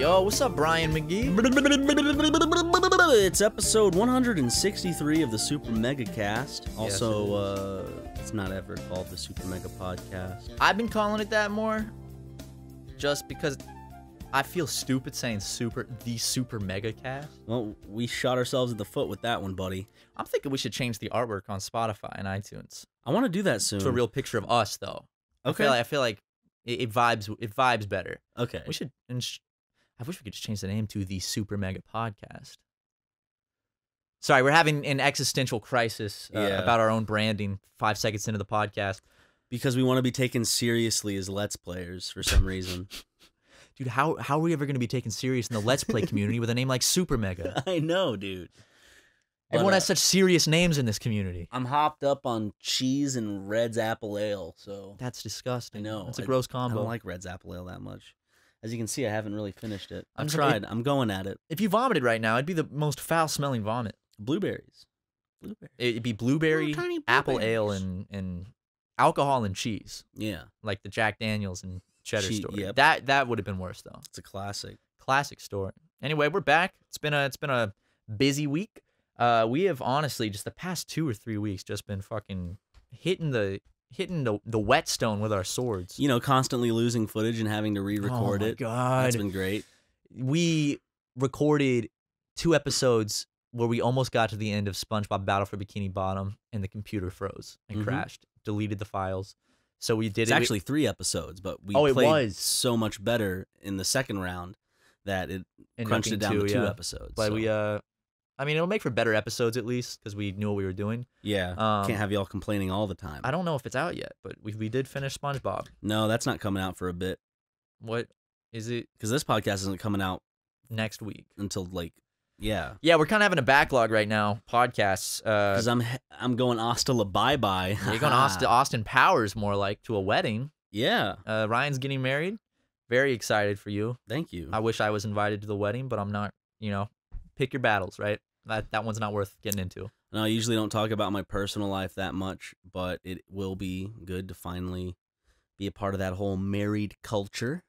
Yo, what's up, Brian McGee? It's episode 163 of the Super Mega Cast. Also, yes, it's not ever called the Super Mega Podcast. I've been calling it that more, just because I feel stupid saying the Super Mega Cast. Well, we shot ourselves in the foot with that one, buddy. I'm thinking we should change the artwork on Spotify and iTunes. I want to do that soon. To a real picture of us, though. Okay. I feel like it vibes better. Okay. We should. I wish we could just change the name to the Super Mega Podcast. Sorry, we're having an existential crisis about our own branding 5 seconds into the podcast. Because we want to be taken seriously as Let's Players for some reason. Dude, how are we ever going to be taken serious in the Let's Play community with a name like Super Mega? I know, dude. Everyone has such serious names in this community. I'm hopped up on cheese and Red's Apple Ale, so... That's disgusting. I know. It's a gross combo. I don't like Red's Apple Ale that much. As you can see, I haven't really finished it. I've tried. I'm going at it. If you vomited right now, it'd be the most foul-smelling vomit. Blueberries. It'd be blueberry, apple ale, and alcohol and cheese. Yeah. Like the Jack Daniels and cheddar story. Yep. That would have been worse, though. It's a classic. Classic story. Anyway, we're back. It's been a busy week. We have honestly just the past 2 or 3 weeks just been fucking hitting the whetstone with our swords. You know, constantly losing footage and having to re-record it. Oh my God. It's been great. We recorded 2 episodes where we almost got to the end of SpongeBob Battle for Bikini Bottom and the computer froze and crashed, deleted the files. So we did it. It's actually 3 episodes, but we played so much better in the second round that it crunched it down to 2 episodes. But I mean, it'll make for better episodes at least because we knew what we were doing. Yeah, can't have y'all complaining all the time. I don't know if it's out yet, but we did finish SpongeBob. No, that's not coming out for a bit. What is it? Because this podcast isn't coming out next week until like, yeah. We're kind of having a backlog right now. Podcasts. Because I'm going Austin bye bye. You're going Austin Powers more like to a wedding. Yeah. Ryan's getting married. Very excited for you. Thank you. I wish I was invited to the wedding, but I'm not. You know, pick your battles, right? That one's not worth getting into. No, I usually don't talk about my personal life that much, but it will be good to finally be a part of that whole married culture.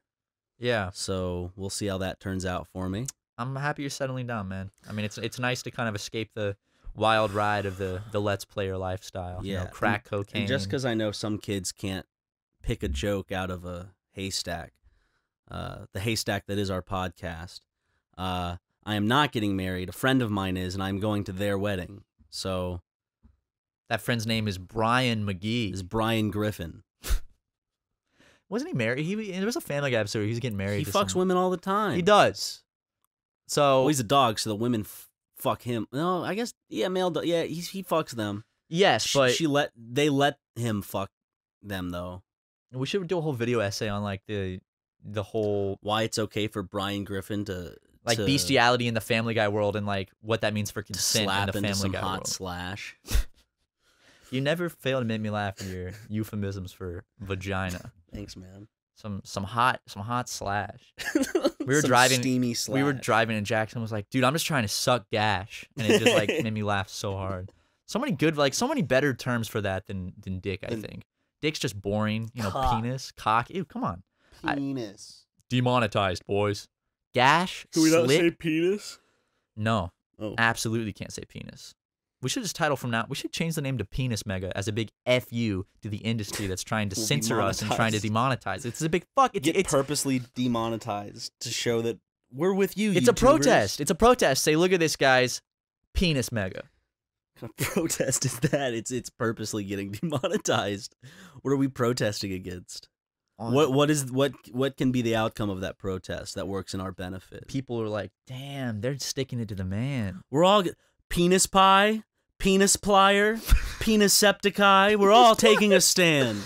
Yeah. So we'll see how that turns out for me. I'm happy you're settling down, man. I mean, it's nice to kind of escape the wild ride of the Let's Player lifestyle. Yeah. You know, crack cocaine. And just because I know some kids can't pick a joke out of a haystack, the haystack that is our podcast, I am not getting married. A friend of mine is, and I'm going to their wedding. So, that friend's name is Brian McGee. Is Brian Griffin? Wasn't he married? There was a Family Guy episode where he was getting married. He fucks women all the time. He does. So he's a dog, so the women fuck him. No, I guess male dog. Yeah, he fucks them. Yes, but they let him fuck them though. We should do a whole video essay on like the whole why it's okay for Brian Griffin to. Like bestiality in the Family Guy world and like what that means for consent in the Family Guy world. Slash. You never fail to make me laugh with your euphemisms for vagina. Thanks, man. Some hot slash. We were driving steamy slash. We were driving and Jackson was like, "Dude, I'm just trying to suck gash." And it just like made me laugh so hard. So many good better terms for that than dick, I think. Dick's just boring, you know, cock. Penis, cock. Ew, come on. Penis. Demonetized, boys. Gash, can we not say penis? No, absolutely can't say penis. We should just title from now. We should change the name to Penis Mega as a big FU to the industry that's trying to censor us and trying to demonetize. It's a big fuck. It's purposely demonetized to show that we're with you. It's YouTubers. A protest. It's a protest. Say, look at this, guys. Penis Mega. What kind of protest is that? It's purposely getting demonetized. What are we protesting against? What can be the outcome of that protest that works in our benefit? People are like, damn, they're sticking it to the man. We're all penis pie, penis plier, penisepticai. We're all taking a stand.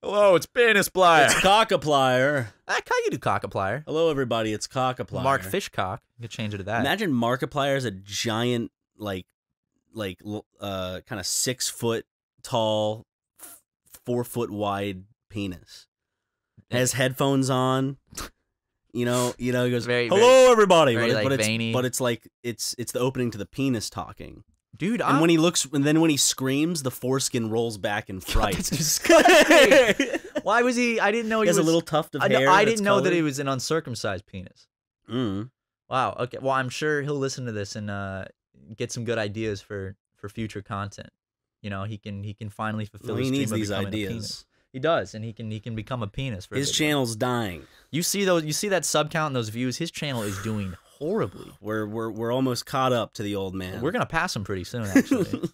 Hello, it's penis plier. It's cockaplier. How you do cockaplier? Hello, everybody. It's cockaplier. Mark Fishcock. You could change it to that. Imagine Markiplier is a giant, like kind of 6-foot-tall, 4-foot-wide penis. Has headphones on, you know. He goes, "Hello, everybody," very, but it's the opening to the penis talking, dude. And when he looks, and then when he screams, the foreskin rolls back in fright. That's disgusting. Why was he? I didn't know he was a little tuft of hair. I didn't know that he was an uncircumcised penis. Mm. Wow. Okay. Well, I'm sure he'll listen to this and get some good ideas for future content. You know, he can finally fulfill. Well, his dream of becoming a penis. He does, and he can become a penis. For his channel's dying. You see those? You see that sub count and those views? His channel is doing horribly. We're almost caught up to the old man. We're gonna pass him pretty soon, actually.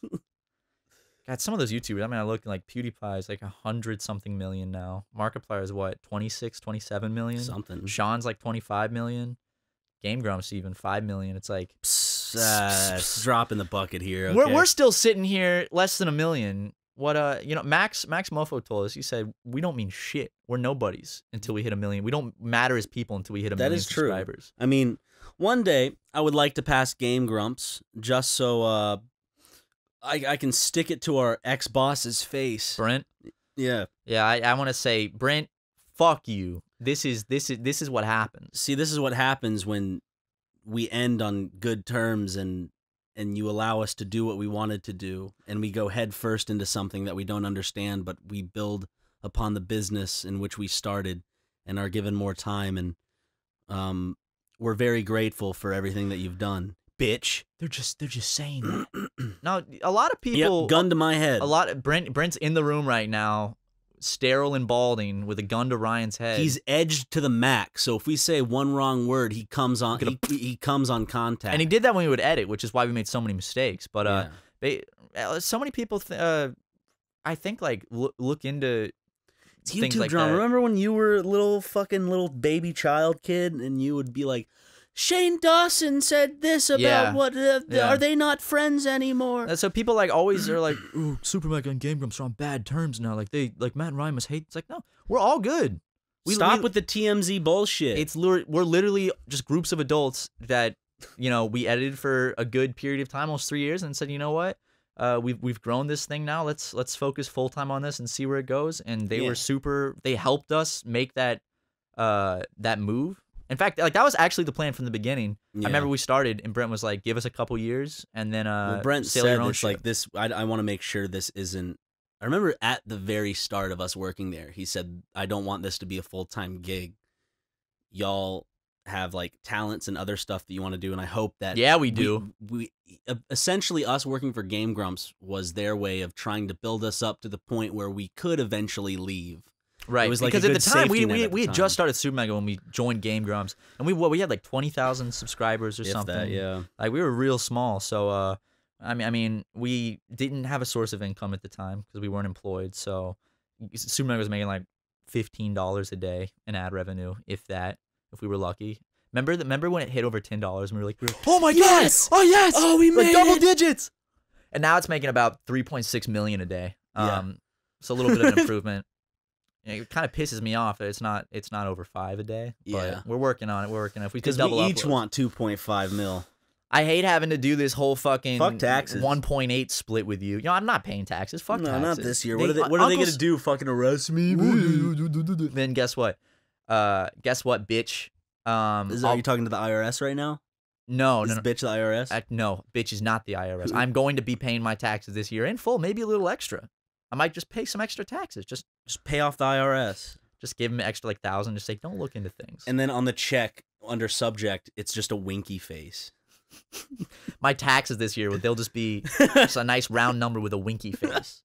God, some of those YouTubers. I mean, I look like PewDiePie is like 100-something million now. Markiplier is what, 26, 27 million? Something. Sean's like 25 million. Game Grumps even 5 million. It's like drop in the bucket here. Okay. We're still sitting here less than a million. What you know, Max Mofo told us. He said we don't mean shit. We're nobodies until we hit a million. We don't matter as people until we hit a million subscribers. That is true. I mean, one day I would like to pass Game Grumps just so I can stick it to our ex-boss's face. Brent? Yeah. Yeah, I want to say, Brent, fuck you. This is what happens. See, this is what happens when we end on good terms and you allow us to do what we wanted to do, and we go head first into something that we don't understand, but we build upon the business in which we started and are given more time, and we're very grateful for everything that you've done. Bitch, they're just saying that. Now, a lot of people. Yep, gun to my head. A lot of Brent's in the room right now, sterile and balding, with a gun to Ryan's head. He's edged to the max, so if we say one wrong word, he comes on. He comes on contact. And he did that when he would edit, which is why we made so many mistakes. But so many people, I think, like look into. It's things YouTube like drama. That. Remember when you were a little baby child kid, and you would be like, Shane Dawson said this about what? Are they not friends anymore? And so people like always are like, ooh, Super Mega and Game Grumps are on bad terms now. Like Matt and Ryan must hate. It's like, no, we're all good. We stop with the TMZ bullshit. We're literally just groups of adults that, you know, we edited for a good period of time, almost 3 years, and said, you know what, we've grown this thing now. Let's focus full time on this and see where it goes. And they were super. They helped us make that that move. In fact, like that was actually the plan from the beginning. Yeah. I remember we started, and Brent was like, "Give us a couple years, and then." Well, Brent said it's like this. I want to make sure this isn't. I remember at the very start of us working there, he said, "I don't want this to be a full-time gig. Y'all have like talents and other stuff that you want to do, and I hope that." Yeah, we do. We essentially, us working for Game Grumps was their way of trying to build us up to the point where we could eventually leave. Right, because like at the time we had just started Super Mega when we joined Game Grumps, and we had like 20,000 subscribers or something. That, yeah, like we were real small. So I mean, we didn't have a source of income at the time because we weren't employed. So Super Mega was making like $15 a day in ad revenue, if that, if we were lucky. Remember when it hit over $10 and we were like, oh my god, oh yes, oh we made double digits. And now it's making about 3.6 million a day. So a little bit of an improvement. It kind of pisses me off that it's not over 5 a day. But we're working on it. We're working on it. If we could double up, we each want 2.5 mil. I hate having to do this whole fucking 1.8 split with you. You know, I'm not paying taxes. Fuck taxes. No, not this year. What are they gonna do? Fucking arrest me? Then guess what? Guess what, bitch? Are you talking to the IRS right now? No, no, bitch, the IRS. No, bitch is not the IRS. I'm going to be paying my taxes this year in full, maybe a little extra. I might just pay some extra taxes. Just pay off the IRS. Just give them an extra like $1,000. Just say, don't look into things. And then on the check under subject, it's just a winky face. My taxes this year, they'll just be just a nice round number with a winky face.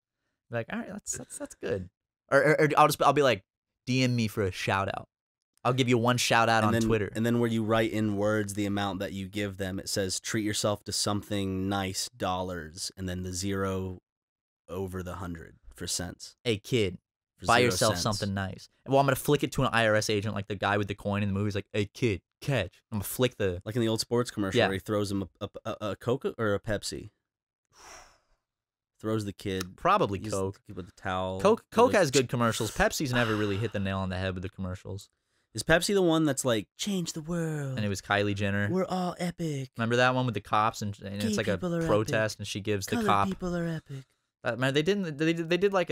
Like, all right, that's good. Or I'll be like, DM me for a shout out. I'll give you one shout out on Twitter. And then where you write in words the amount that you give them, it says treat yourself to something nice dollars, and then the zero over the 100%. Hey kid, buy yourself something nice. Well, I'm gonna flick it to an IRS agent, like the guy with the coin in the movie. He's like, hey kid, catch. I'm gonna flick the, like in the old sports commercial where he throws him a Coke or a Pepsi. Throws the kid probably Coke with the towel. Coke has good commercials. Pepsi's never really hit the nail on the head with the commercials. Is Pepsi the one that's like change the world? And it was Kylie Jenner. We're all epic. Remember that one with the cops and it's like a protest and she gives the cop. People are epic. Man, they did like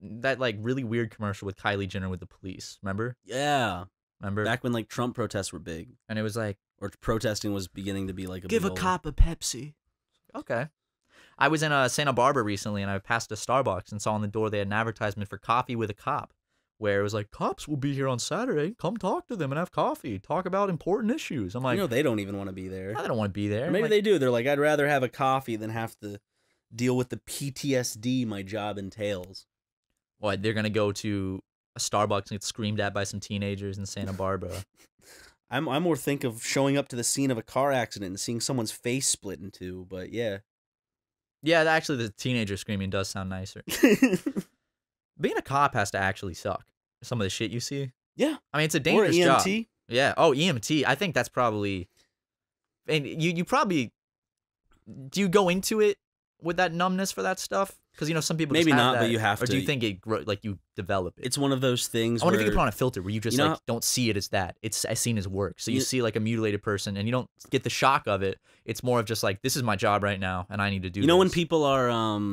that really weird commercial with Kylie Jenner with the police. Remember? Yeah. Remember? Back when like Trump protests were big, and it was like, or protesting was beginning to be like a give a cop a Pepsi. Okay. I was in Santa Barbara recently, and I passed a Starbucks and saw on the door they had an advertisement for coffee with a cop, where it was like, cops will be here on Saturday. Come talk to them and have coffee. Talk about important issues. I'm like, you know, they don't even want to be there. I don't want to be there. Or maybe like, they do. They're like, I'd rather have a coffee than have to deal with the PTSD my job entails. Well, they're going to go to a Starbucks and get screamed at by some teenagers in Santa Barbara. I more think of showing up to the scene of a car accident and seeing someone's face split in two, but yeah. Yeah, actually, the teenager screaming does sound nicer. Being a cop has to actually suck. Some of the shit you see. Yeah. I mean, it's a dangerous job. Or EMT. Yeah. Oh, EMT. I think that's probably... And you probably... Do you go into it with that numbness for that stuff? Because, you know, some people maybe just have not, that, but you have or to. Or do you think it, like, you develop it? It's one of those things I wonder if you can put on a filter where you just, you know, like, don't see it as that. It's as seen as work. So you see, like, a mutilated person, and you don't get the shock of it. It's more of just, like, this is my job right now, and I need to do this. You know when people are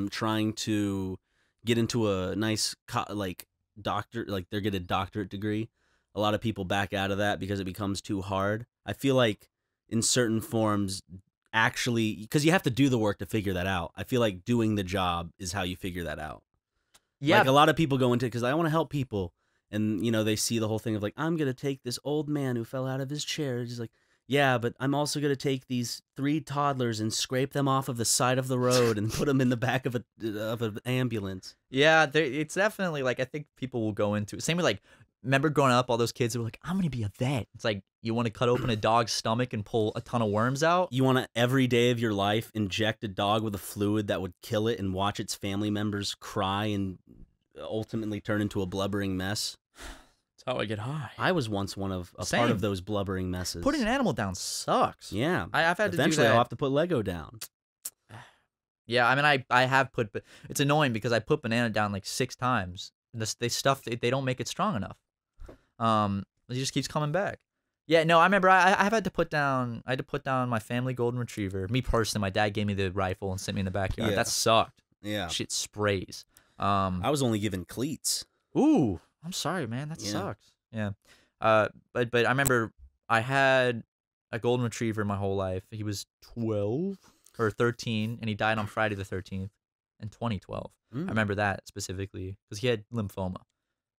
trying to... get into a nice like they're getting a doctorate degree, a lot of people back out of that because it becomes too hard. I feel like in certain forms, actually, because you have to do the work to figure that out. I feel like doing the job is how you figure that out. Yeah, like a lot of people go into it because I want to help people, and you know they see the whole thing of like, I'm gonna take this old man who fell out of his chair. He's like, yeah, but I'm also going to take these 3 toddlers and scrape them off of the side of the road and put them in the back of an ambulance. Yeah, it's definitely, like, I think people will go into it. Same with, like, remember growing up, all those kids who were like, I'm going to be a vet. It's like, you want to cut open a dog's stomach and pull a ton of worms out? You want to, every day of your life, inject a dog with a fluid that would kill it and watch its family members cry and ultimately turn into a blubbering mess? Oh, I get high. I was once one of a part of those blubbering messes. Putting an animal down sucks. Yeah. I've had to do that. Eventually, I'll have to put Lego down. Yeah, I mean, I have put, but it's annoying because I put banana down like 6 times. They don't make it strong enough. It just keeps coming back. Yeah, no, I remember I had to put down my family golden retriever. Me personally, my dad gave me the rifle and sent me in the backyard. Yeah. That sucked. Yeah. Shit sprays. I was only given cleats. Ooh. I'm sorry, man. That sucks. Yeah. But I remember I had a golden retriever my whole life. He was 12 or 13, and he died on Friday the 13th in 2012. Mm. I remember that specifically because he had lymphoma.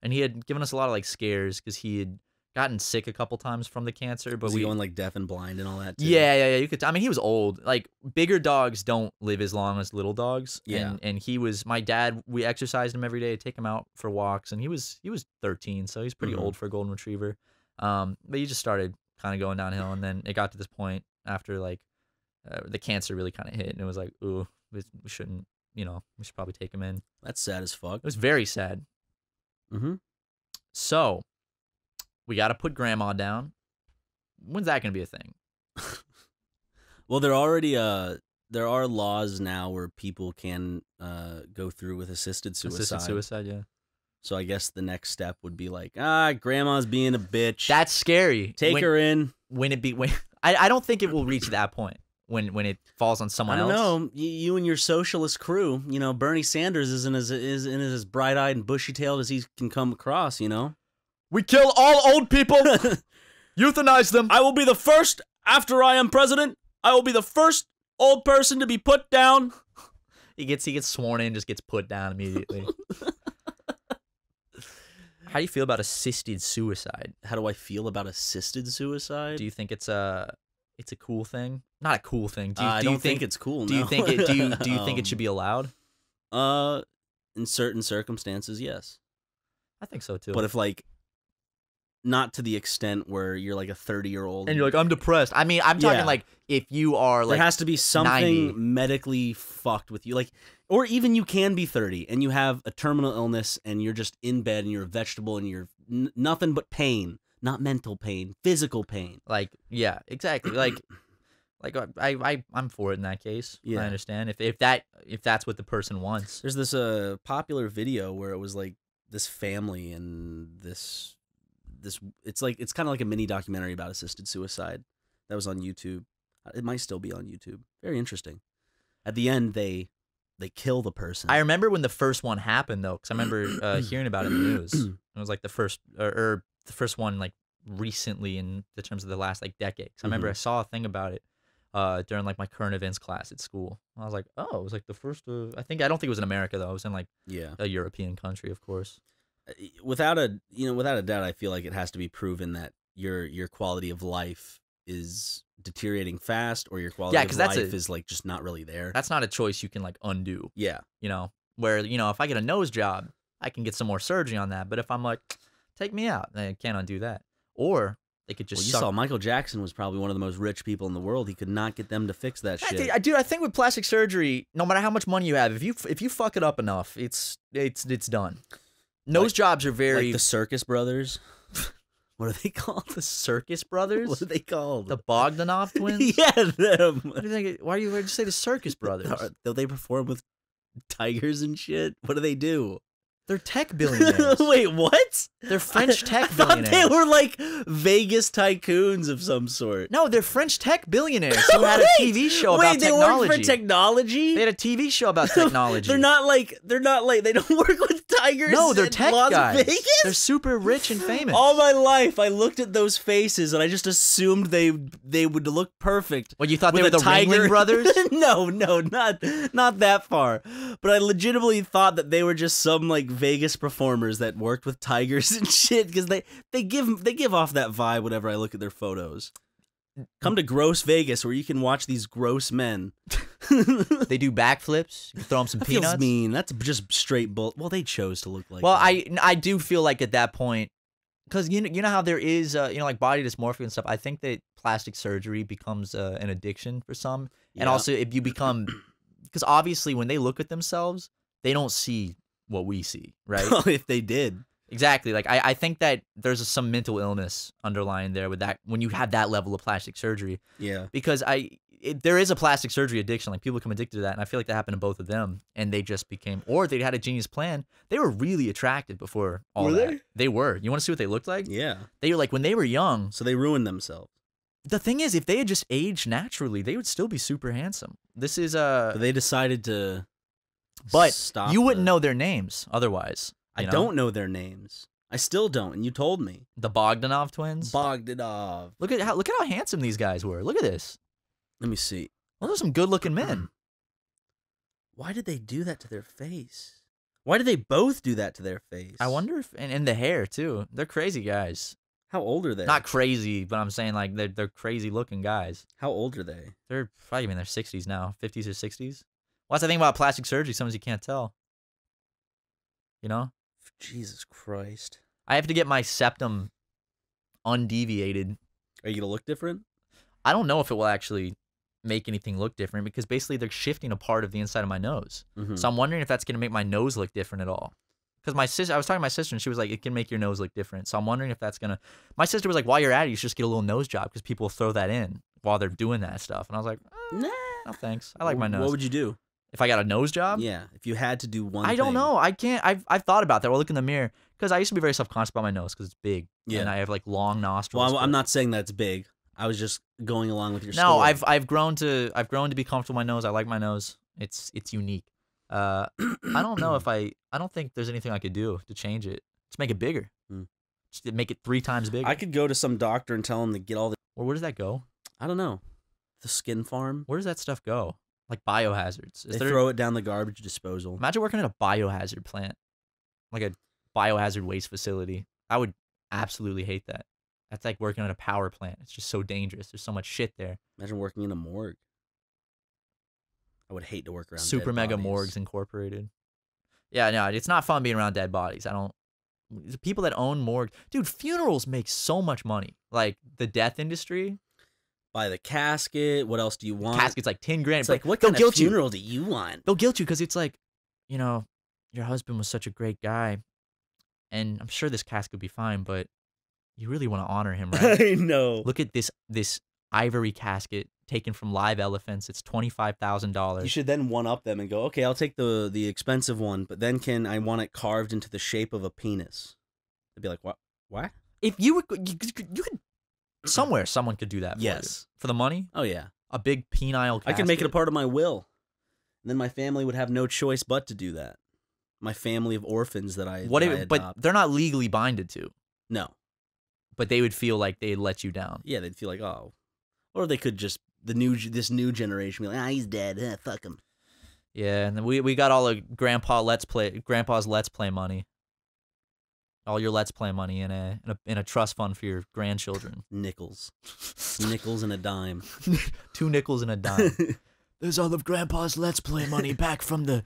And he had given us a lot of, like, scares because he had gotten sick a couple times from the cancer. But was he going, like, deaf and blind and all that, too? Yeah. You could. I mean, he was old. Like, bigger dogs don't live as long as little dogs. Yeah. And he was, my dad, we exercised him every day, take him out for walks, and he was 13, so he's pretty old for a golden retriever. But he just started kind of going downhill, and then it got to this point after, like, the cancer really kind of hit, and it was like, ooh, we shouldn't, you know, we should probably take him in. That's sad as fuck. It was very sad. Mm-hmm. So... we got to put grandma down. When's that going to be a thing? Well, there are laws now where people can go through with assisted suicide. Assisted suicide, yeah. So I guess the next step would be like, grandma's being a bitch. That's scary. Take her in. I don't think it will reach that point when it falls on someone else. I don't know. You and your socialist crew, you know, Bernie Sanders isn't as bright-eyed and bushy-tailed as he can come across, you know? We kill all old people, euthanize them. I will be the first, after I am president, I will be the first old person to be put down. He gets sworn in, just gets put down immediately. How do you feel about assisted suicide? How do I feel about assisted suicide? Do you think it's a cool thing? Not a cool thing. Do you think it's cool? No. Do you think it should be allowed? In certain circumstances, yes. I think so too. But if like. Not to the extent where you're like a 30-year-old. And you're like, I'm depressed. I mean, I'm talking like if you are like. There has to be something 90. Medically fucked with you. Like, or even you can be 30 and you have a terminal illness and you're just in bed and you're a vegetable and you're nothing but pain. Not mental pain, physical pain. Like, yeah, exactly. Like I'm for it in that case. Yeah. I understand. If that's what the person wants. There's this popular video where it was like this family and this it's kind of like a mini documentary about assisted suicide that was on YouTube. It might still be on YouTube. Very interesting. At the end, they kill the person. I remember when the first one happened though, because I remember hearing about it in the news. It was like the first one like recently in the terms of the last like decade. Cause I remember I saw a thing about it during like my current events class at school. And I was like, oh, it was like the first. I don't think it was in America though. It was in like a European country, of course. without a doubt, I feel like it has to be proven that your quality of life is deteriorating fast, or your quality of life is like just not really there. That's not a choice you can like undo. Yeah. You know, where, you know, if I get a nose job, I can get some more surgery on that. But if I'm like, take me out, I can't undo that. Or they could just suck. You saw Michael Jackson was probably one of the most rich people in the world. He could not get them to fix that shit. I think with plastic surgery, no matter how much money you have, if you fuck it up enough, it's done. Nose jobs are very like the Circus Brothers. What are they called? The Circus Brothers? What are they called? The Bogdanoff twins? Yeah, them. What do you think? Why'd you say the Circus Brothers? Though they perform with tigers and shit? What do they do? They're tech billionaires. Wait, what? They're French tech billionaires. I thought they were like Vegas tycoons of some sort. No, they're French tech billionaires who had a TV show about technology. Wait, they work for technology? They had a TV show about technology. They're not like, they don't work with tigers. No, they're tech guys. Vegas? They're super rich and famous. All my life, I looked at those faces and I just assumed they would look perfect. Well, you thought they were the Ringling Brothers? No, not that far. But I legitimately thought that they were just some like Vegas performers that worked with tigers and shit, because they give off that vibe whenever I look at their photos. Come to gross Vegas where you can watch these gross men. They do backflips. You throw them some peanuts. Feels mean. That's just straight bull. Well, they chose to look like. Well, that. I do feel like at that point, because you know how there is you know, like body dysmorphia and stuff. I think that plastic surgery becomes an addiction for some, and also if you become, because obviously when they look at themselves, they don't see what we see, right? If they did. Exactly. Like, I think that there's some mental illness underlying there with that, when you have that level of plastic surgery. Yeah. Because there is a plastic surgery addiction. Like, people become addicted to that, and I feel like that happened to both of them, and they just became, or they had a genius plan. They were really attractive before all that. They were. You want to see what they looked like? Yeah. They were, like, when they were young. So they ruined themselves. The thing is, if they had just aged naturally, they would still be super handsome. This is, but they decided to... But Stop you wouldn't know their names otherwise. I don't know their names. I still don't, and you told me. The Bogdanoff twins? Bogdanoff. Look at how handsome these guys were. Look at this. Let me see. Well, those are some good-looking men. Why did they do that to their face? Why did they both do that to their face? I wonder if... And the hair, too. They're crazy guys. How old are they? Not crazy, but I'm saying, like, they're crazy-looking guys. How old are they? They're probably in their 60s now. 50s or 60s. What's the thing about plastic surgery? Sometimes you can't tell. You know? Jesus Christ. I have to get my septum undeviated. Are you going to look different? I don't know if it will actually make anything look different, because basically they're shifting a part of the inside of my nose. Mm-hmm. So I'm wondering if that's going to make my nose look different at all. Because my sister, I was talking to my sister, and she was like, it can make your nose look different. So I'm wondering if that's going to... My sister was like, while you're at it, you should just get a little nose job, because people will throw that in while they're doing that stuff. And I was like, nah. No thanks. I like my nose. What would you do? If I got a nose job? Yeah, if you had to do one thing. I don't know. I can't. I've thought about that. I'll look in the mirror, because I used to be very self-conscious about my nose, because it's big. Yeah. And I have like long nostrils. Well, I'm not saying that's big. I was just going along with your story. No, I've grown to be comfortable with my nose. I like my nose. It's unique. I don't know if I don't think there's anything I could do to change it. Just make it bigger. Just make it 3 times bigger. I could go to some doctor and tell him to get all the. Or where does that go? I don't know. The skin farm. Where does that stuff go? Like biohazards. They throw it down the garbage disposal. Imagine working at a biohazard plant. Like a biohazard waste facility. I would absolutely hate that. That's like working at a power plant. It's just so dangerous. There's so much shit there. Imagine working in a morgue. I would hate to work around Super Mega Morgues Incorporated. Yeah, no, it's not fun being around dead bodies. I don't... The people that own morgues... Dude, funerals make so much money. Like, the death industry... Buy the casket. What else do you want? Casket's like 10 grand. It's like, what kind of funeral do you want? They'll guilt you because it's like, you know, your husband was such a great guy, and I'm sure this casket would be fine, but you really want to honor him, right? I know. Look at this ivory casket taken from live elephants. It's $25,000. You should then one up them and go, okay, I'll take the expensive one, but then I want it carved into the shape of a penis? They'd be like, what? What? If you would, you could. Somewhere, someone could do that for you. For the money? Oh, yeah. A big penile casket. I could make it a part of my will. And then my family would have no choice but to do that. My family of orphans that I adopt. But they're not legally binded to. No. But they would feel like they let you down. Yeah, they'd feel like, oh. Or they could just, this new generation, be like, ah, he's dead. Fuck him. Yeah, and then we got all of Grandpa's Let's Play money. all your Let's Play money in a trust fund for your grandchildren. Nickels. Nickels and a dime. 2 nickels and a dime. There's all of Grandpa's Let's Play money back from the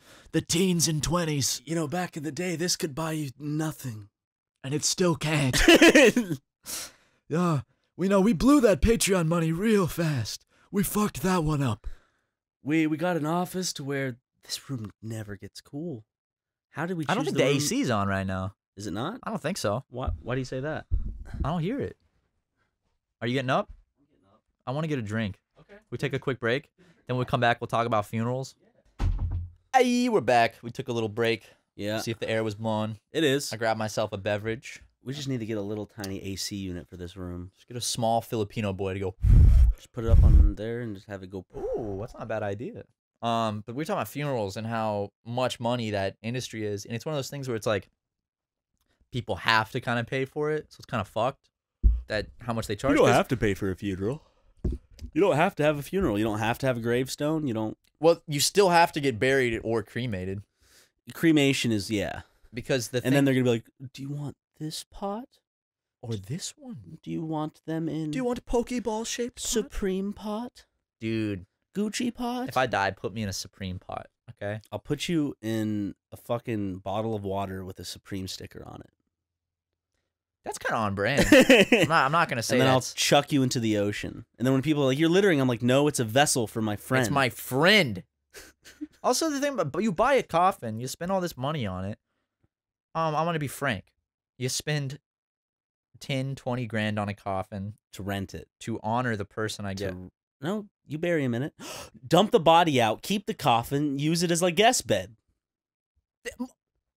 teens and 20s. You know, back in the day, this could buy you nothing. And it still can't. Yeah, we know we blew that Patreon money real fast. We fucked that one up. We got an office to where this room never gets cool. How did we choose I don't think the room? AC's on right now. Is it not? I don't think so. Why do you say that? I don't hear it. Are you getting up? I'm getting up. I want to get a drink. Okay. We take a quick break. Then we'll come back. We'll talk about funerals. Yeah. Hey, we're back. We took a little break. Yeah. See if the air was blowing. It is. I grabbed myself a beverage. We just need to get a little tiny AC unit for this room. Just get a small Filipino boy to go. Just put it up on there and just have it go. Ooh, that's not a bad idea. But we're talking about funerals and how much money that industry is. And it's one of those things where it's like people have to kind of pay for it. So it's kind of fucked that how much they charge. You don't have to pay for a funeral. You don't have to have a funeral. You don't have to have a gravestone. You don't. Well, you still have to get buried or cremated. Cremation is, yeah. Because the thing... And then they're going to be like, do you want this pot? Or this one? Do you want them in... Do you want a Pokeball shaped pot? Supreme pot? Dude. Gucci pot? If I die, put me in a Supreme pot, okay? I'll put you in a fucking bottle of water with a Supreme sticker on it. That's kind of on brand. I'm not going to say that. And then I'll chuck you into the ocean. And then when people are like, you're littering, I'm like, no, it's a vessel for my friend. It's my friend. Also, the thing about you buy a coffin, you spend all this money on it. I'm going to be frank. You spend 10, 20 grand on a coffin. To rent it. To honor the person I get. No, you bury him in it. Dump the body out. Keep the coffin. Use it as like guest bed.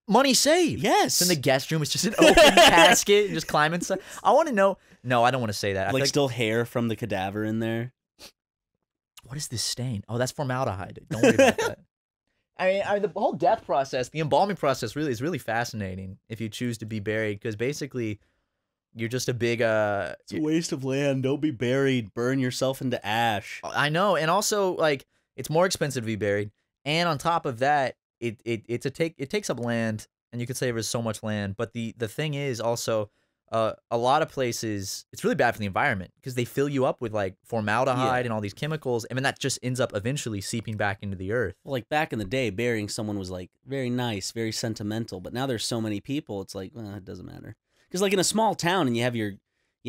Money saved. Yes. In the guest room, it's just an open casket and just climb inside. I want to know. No, I don't want to say that. Like still hair from the cadaver in there. What is this stain? Oh, that's formaldehyde. Don't worry about that. I mean, the whole death process, the embalming process really is really fascinating if you choose to be buried because basically you're just a big... it's a waste of land. Don't be buried. Burn yourself into ash. I know. And also, like, it's more expensive to be buried. And on top of that, it takes up land, and you could say there's so much land. But the thing is also, a lot of places it's really bad for the environment because they fill you up with like formaldehyde and all these chemicals, and then that just ends up eventually seeping back into the earth. Well, like back in the day, burying someone was like very nice, very sentimental. But now there's so many people, it's like well, it doesn't matter because like in a small town, and you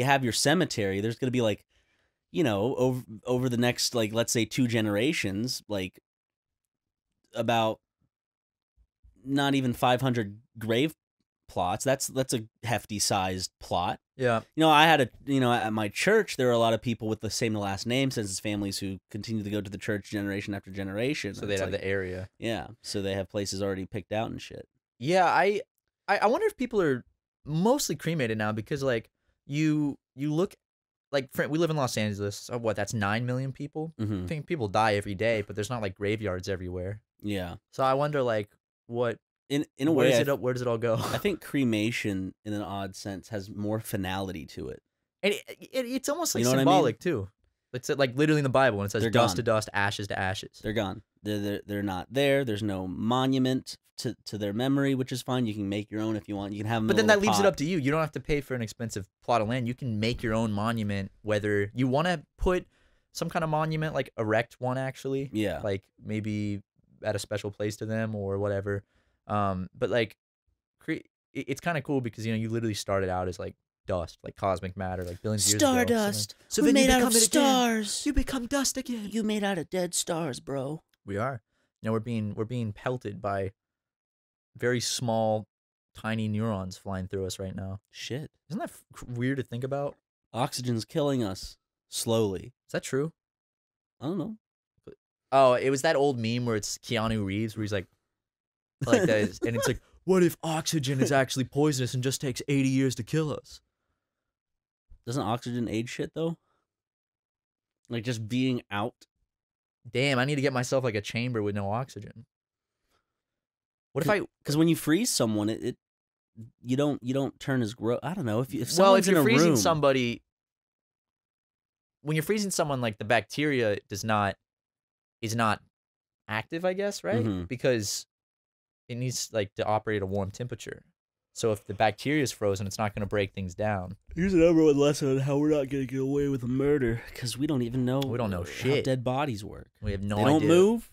have your cemetery. There's gonna be like, you know, over the next like let's say 2 generations, like about. Not even 500 grave plots. That's a hefty sized plot. Yeah. You know, at my church there were a lot of people with the same last name since it's families who continue to go to the church generation after generation. So they have the area. Yeah. So they have places already picked out and shit. Yeah, I wonder if people are mostly cremated now because like you look like we live in Los Angeles. Oh, what? That's 9 million people. Mm-hmm. I think people die every day, but there's not like graveyards everywhere. Yeah. So I wonder like. What in a way where does it all go? I think cremation in an odd sense has more finality to it, and it's almost like symbolic too. It's like literally in the Bible when it says dust to dust, ashes to ashes. They're gone. They're not there. There's no monument to their memory, which is fine. You can make your own if you want. You can have them. But then that leaves it up to you. You don't have to pay for an expensive plot of land. You can make your own monument. Whether you want to put some kind of monument, like erect one actually. Yeah. Like maybe. At a special place to them or whatever. But like it's kind of cool because, you know, you literally started out as like dust, like cosmic matter, like billions of years ago. Stardust. So then you become stars. You become dust again. You made out of dead stars, bro. We are. You know, we're being pelted by very small, tiny neurons flying through us right now. Shit. Isn't that weird to think about? Oxygen's killing us slowly. Is that true? I don't know. Oh, it was that old meme where it's Keanu Reeves, where he's like that is, and it's like, what if oxygen is actually poisonous and just takes 80 years to kill us? Doesn't oxygen age shit, though? Like, just being out? Damn, I need to get myself, like, a chamber with no oxygen. What if I... Because when you freeze someone, you don't turn as gross. I don't know. If you're freezing somebody... When you're freezing someone, like, the bacteria is not active, I guess, right? Mm-hmm. Because it needs like to operate at a warm temperature. So if the bacteria is frozen, it's not going to break things down. Here's an overall lesson on how we're not going to get away with a murder. Because we don't even know how dead bodies work. We have no idea. They don't move.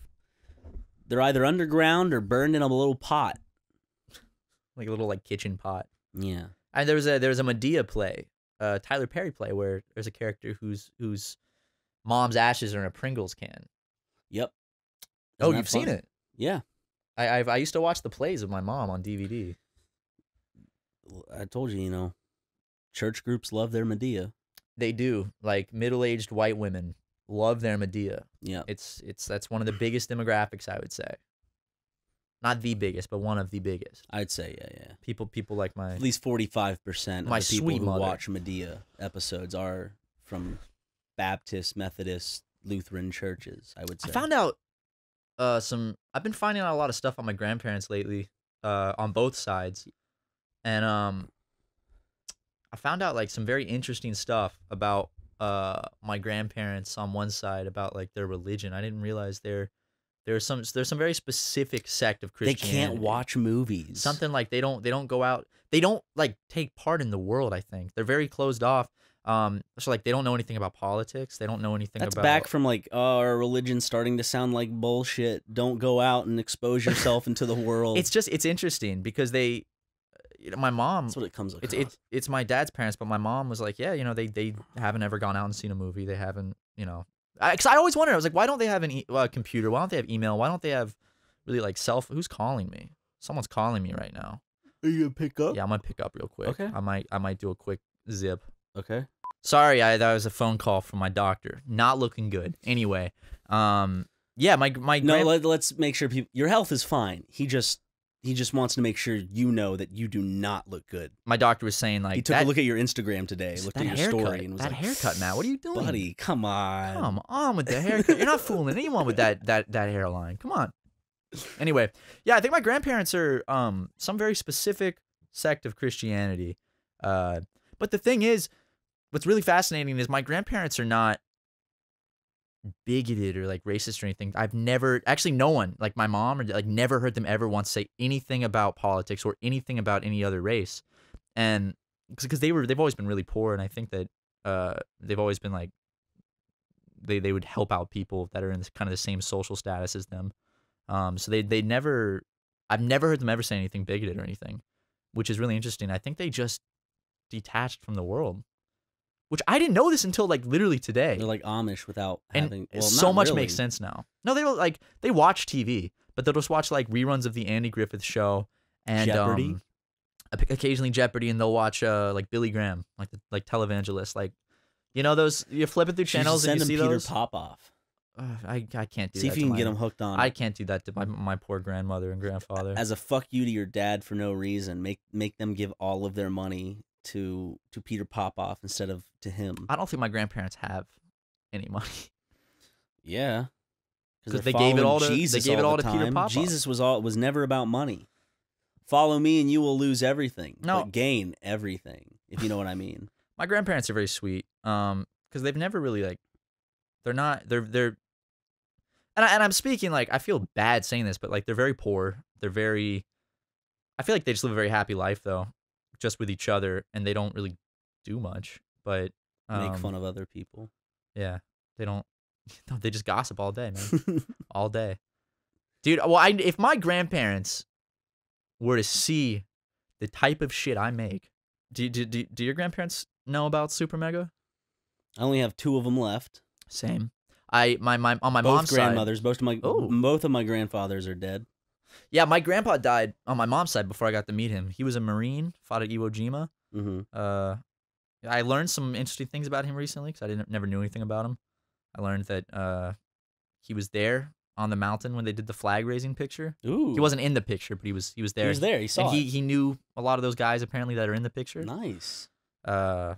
They're either underground or burned in a little pot. Like a little like kitchen pot. Yeah. And there was a Medea play, Tyler Perry play, where there's a character whose mom's ashes are in a Pringles can. Yep. Isn't you've seen it? Yeah. I used to watch the plays with my mom on DVD. I told you, you know, church groups love their Medea. They do. Like middle-aged white women love their Medea. Yeah, that's one of the biggest demographics, I would say. Not the biggest, but one of the biggest. I'd say, yeah. People like my at least 45% of the people who watch Medea episodes are from Baptist, Methodist, Lutheran churches. I would say. I found out I've been finding out a lot of stuff on my grandparents lately, on both sides. And I found out like some very interesting stuff about my grandparents on one side about like their religion. I didn't realize there's some very specific sect of Christianity. They can't watch movies. Something like they don't go out. They don't like take part in the world. I think they're very closed off. So like they don't know anything about politics. They don't know anything about back from like our religion starting to sound like bullshit. Don't go out and expose yourself into the world. It's just it's interesting because they. My mom. That's what it comes across. It's my dad's parents, but my mom was like, yeah, you know, they haven't ever gone out and seen a movie. They haven't, you know, because I always wondered. I was like, why don't they have a computer? Why don't they have email? Why don't they have really like Who's calling me? Someone's calling me right now. Are you gonna pick up? Yeah, I'm gonna pick up real quick. Okay. I might do a quick zip. Okay. Sorry, that was a phone call from my doctor. Not looking good. Anyway, yeah, let's make sure people. Your health is fine. He just wants to make sure you know that you do not look good. My doctor was saying like he took a look at your Instagram today, looked at your story, and was like, "That haircut, Matt. What are you doing, buddy? Come on, come on with the haircut. You're not fooling anyone with that hairline. Come on." Anyway, yeah, I think my grandparents are some very specific sect of Christianity, but the thing is, what's really fascinating is my grandparents are not bigoted or like racist or anything. I've never actually no one like my mom or like never heard them ever once say anything about politics or anything about any other race, and because they've always been really poor, and I think that they've always been like they would help out people that are in kind of the same social status as them, so they never I've never heard them ever say anything bigoted or anything, which is really interesting. I think they just detached from the world. Which I didn't know this until like literally today. They're like Amish without having well, so much really. Makes sense now. No, they will like they watch TV, but they'll just watch like reruns of the Andy Griffith Show and Jeopardy, occasionally Jeopardy, and they'll watch like Billy Graham, like televangelists, like you know those you flip it through channels and you see those. Peter Popoff. I can't do that. See if you can get them hooked on. I can't do that to my poor grandmother and grandfather. As a fuck you to your dad for no reason, make them give all of their money to Peter Popoff instead of to him. I don't think my grandparents have any money. Yeah, because they gave it all to Jesus. They gave it all to Peter Popoff. Jesus was never about money. Follow me and you will lose everything. No, but gain everything. If you know what I mean. My grandparents are very sweet. Because they've never really like, they're not. And I'm speaking like I feel bad saying this, but like they're very poor. They're very. I feel like they just live a very happy life though. Just with each other, and they don't really do much, but make fun of other people. Yeah, they don't. No, they just gossip all day, man, all day, dude. Well, if my grandparents were to see the type of shit I make, do your grandparents know about Super Mega? I only have two of them left. Same. On my mom's grandmothers, side, both of my grandfathers are dead. Yeah, my grandpa died on my mom's side before I got to meet him. He was a Marine, fought at Iwo Jima. I learned some interesting things about him recently because I never knew anything about him. I learned that he was there on the mountain when they did the flag raising picture. Ooh. He wasn't in the picture, but he was there. He was there. He saw it. He knew a lot of those guys apparently that are in the picture. Nice. Yeah,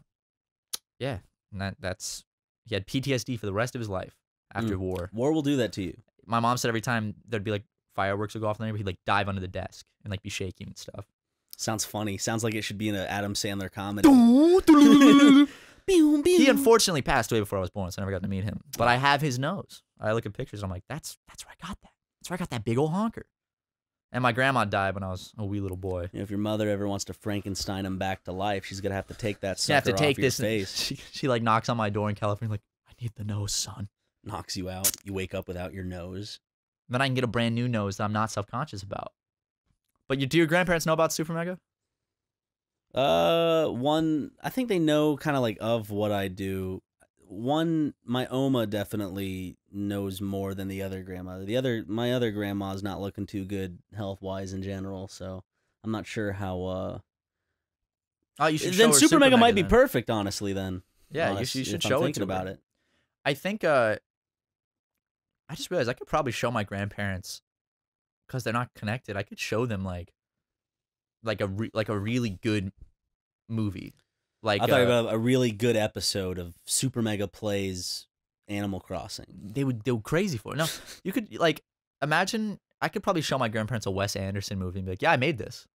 and that's he had PTSD for the rest of his life after war. War will do that to you. My mom said every time there'd be like. Fireworks would go off in the neighborhood, he'd like dive under the desk and like be shaking and stuff. Sounds funny. Sounds like it should be in an Adam Sandler comedy. He unfortunately passed away before I was born, so I never got to meet him. But I have his nose. I look at pictures and I'm like, that's where I got that. That's where I got that big old honker. And my grandma died when I was a wee little boy. You know, if your mother ever wants to Frankenstein him back to life, she's gonna have to take that sucker off your face. She like knocks on my door in California, like, I need the nose, son. Knocks you out. You wake up without your nose. Then I can get a brand new nose that I'm not self-conscious about. But do your grandparents know about Super Mega? One, I think they know kind of like of what I do. One, my Oma definitely knows more than the other grandmother. My other grandma's not looking too good health-wise in general, so I'm not sure how, Oh, you should show her Super Mega might be perfect, honestly, then. Yeah, you should show it to her. About it. I think, I just realized I could probably show my grandparents, because they're not connected, I could show them, like a really good movie. Like I thought about a really good episode of Super Mega Plays Animal Crossing. They were crazy for it. No, you could like imagine. I could probably show my grandparents a Wes Anderson movie and be like, "Yeah, I made this."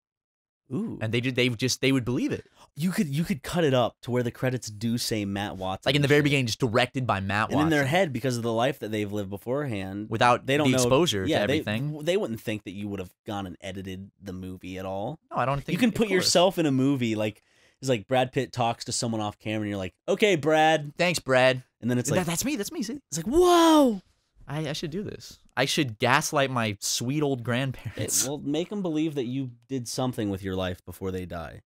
Ooh, and they would believe it. You could cut it up to where the credits do say Matt Watson, like in the very beginning, just directed by Matt Watson. And in their head, because of the life that they've lived beforehand, without the exposure to everything, they wouldn't think that you would have gone and edited the movie at all. No, I don't think you can put yourself in a movie like. It's like Brad Pitt talks to someone off camera, and you're like, "Okay, Brad, thanks, Brad." And then it's like, "That's me, that's me." See? It's like, "Whoa, I should do this. I should gaslight my sweet old grandparents." Well, make them believe that you did something with your life before they die,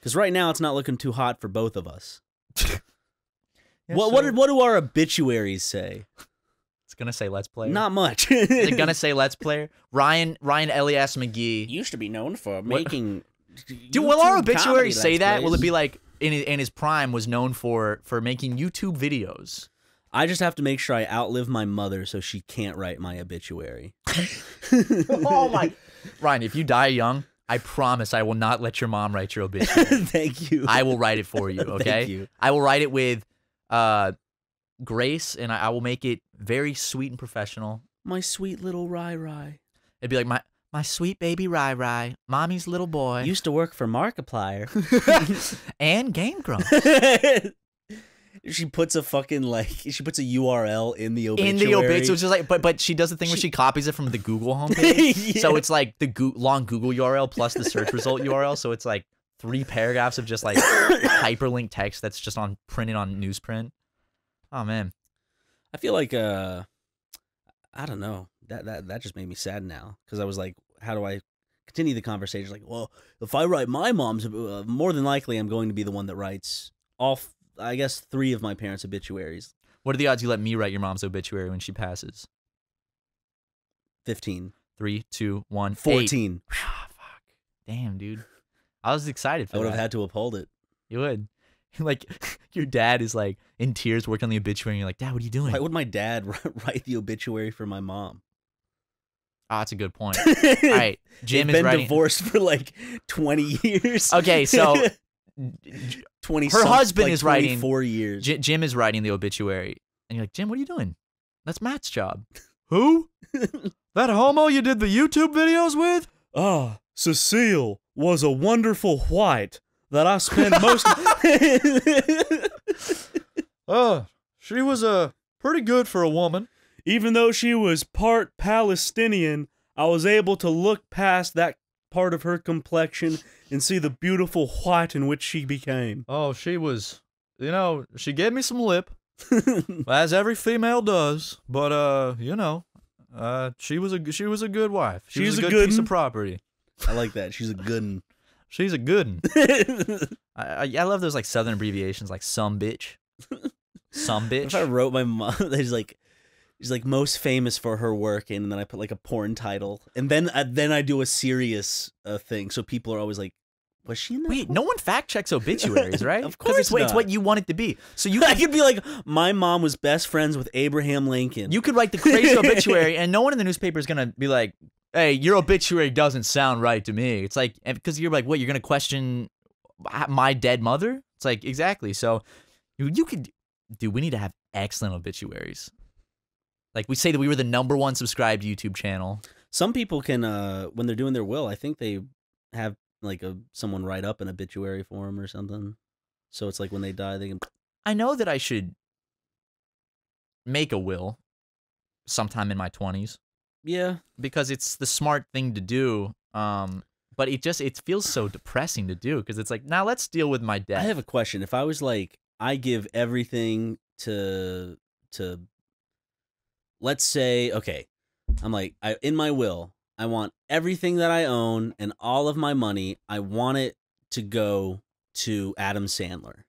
because right now it's not looking too hot for both of us. What do our obituaries say? It's gonna say Let's Player. Not much. Is it gonna say Let's Player? Ryan Elias McGee used to be known for making. Dude, will our obituaries say that? Will it be like in his prime was known for making YouTube videos? I just have to make sure I outlive my mother so she can't write my obituary. Oh my! Ryan, if you die young, I promise I will not let your mom write your obituary. Thank you. I will write it for you. Okay. Thank you. I will write it with grace, and I will make it very sweet and professional. My sweet little Rai Rai. It'd be like my sweet baby Rai Rai, mommy's little boy. Used to work for Markiplier. And Game Grumps. She puts a fucking, like, she puts a URL in the obituary. In the obituary, which is like, but she does the thing where she copies it from the Google homepage. Yeah. So it's like the long Google URL plus the search result URL. So it's like 3 paragraphs of just like hyperlink text that's just on printed on newsprint. Oh, man. I feel like, I don't know. That just made me sad now, because I was like, how do I continue the conversation? Like, well, if I write my mom's, more than likely I'm going to be the one that writes all, I guess, 3 of my parents' obituaries. What are the odds you let me write your mom's obituary when she passes? 15. 3, 2, 1, 14. Ah, fuck. Damn, dude. I was excited for that. I would have had to uphold it. You would. Like, your dad is, like, in tears working on the obituary, and you're like, Dad, what are you doing? Why would my dad write the obituary for my mom? Ah, that's a good point. All right, Jim is writing. They've been divorced for, like, 20 years. Okay, so... 20. Her husband is writing... 24 years. Jim is writing the obituary. And you're like, Jim, what are you doing? That's Matt's job. Who? That homo you did the YouTube videos with? Ah, Cecile was a wonderful white. That I spend most of. She was pretty good for a woman. Even though she was part Palestinian, I was able to look past that part of her complexion and see the beautiful white in which she became. Oh, she was, you know, she gave me some lip, as every female does, but, you know, she was a good wife. She's a good piece of property. I like that. She's a good one. She's a good'un. I love those like southern abbreviations, like some bitch, some bitch. If I wrote my mom, she's like most famous for her work, and then I put like a porn title, and then I do a serious thing, so people are always like, was she in that? Wait, no one fact checks obituaries, right? Of course not. It's what you want it to be. So you I could be like, my mom was best friends with Abraham Lincoln. You could write the crazy obituary, and no one in the newspaper is gonna be like. Hey, your obituary doesn't sound right to me. It's like, because you're like, what, you're going to question my dead mother? It's like, exactly. So you could, dude, we need to have excellent obituaries. Like, we say that we were the #1 subscribed YouTube channel. Some people can, when they're doing their will, I think they have, like, someone write up an obituary for them or something. So it's like when they die, they can... I know that I should make a will sometime in my 20s. Yeah. Because it's the smart thing to do. But it feels so depressing to do because it's like, now let's deal with my death. I have a question. If I was like, I give everything to let's say, okay, I'm like, in my will, I want everything that I own and all of my money, I want it to go to Adam Sandler.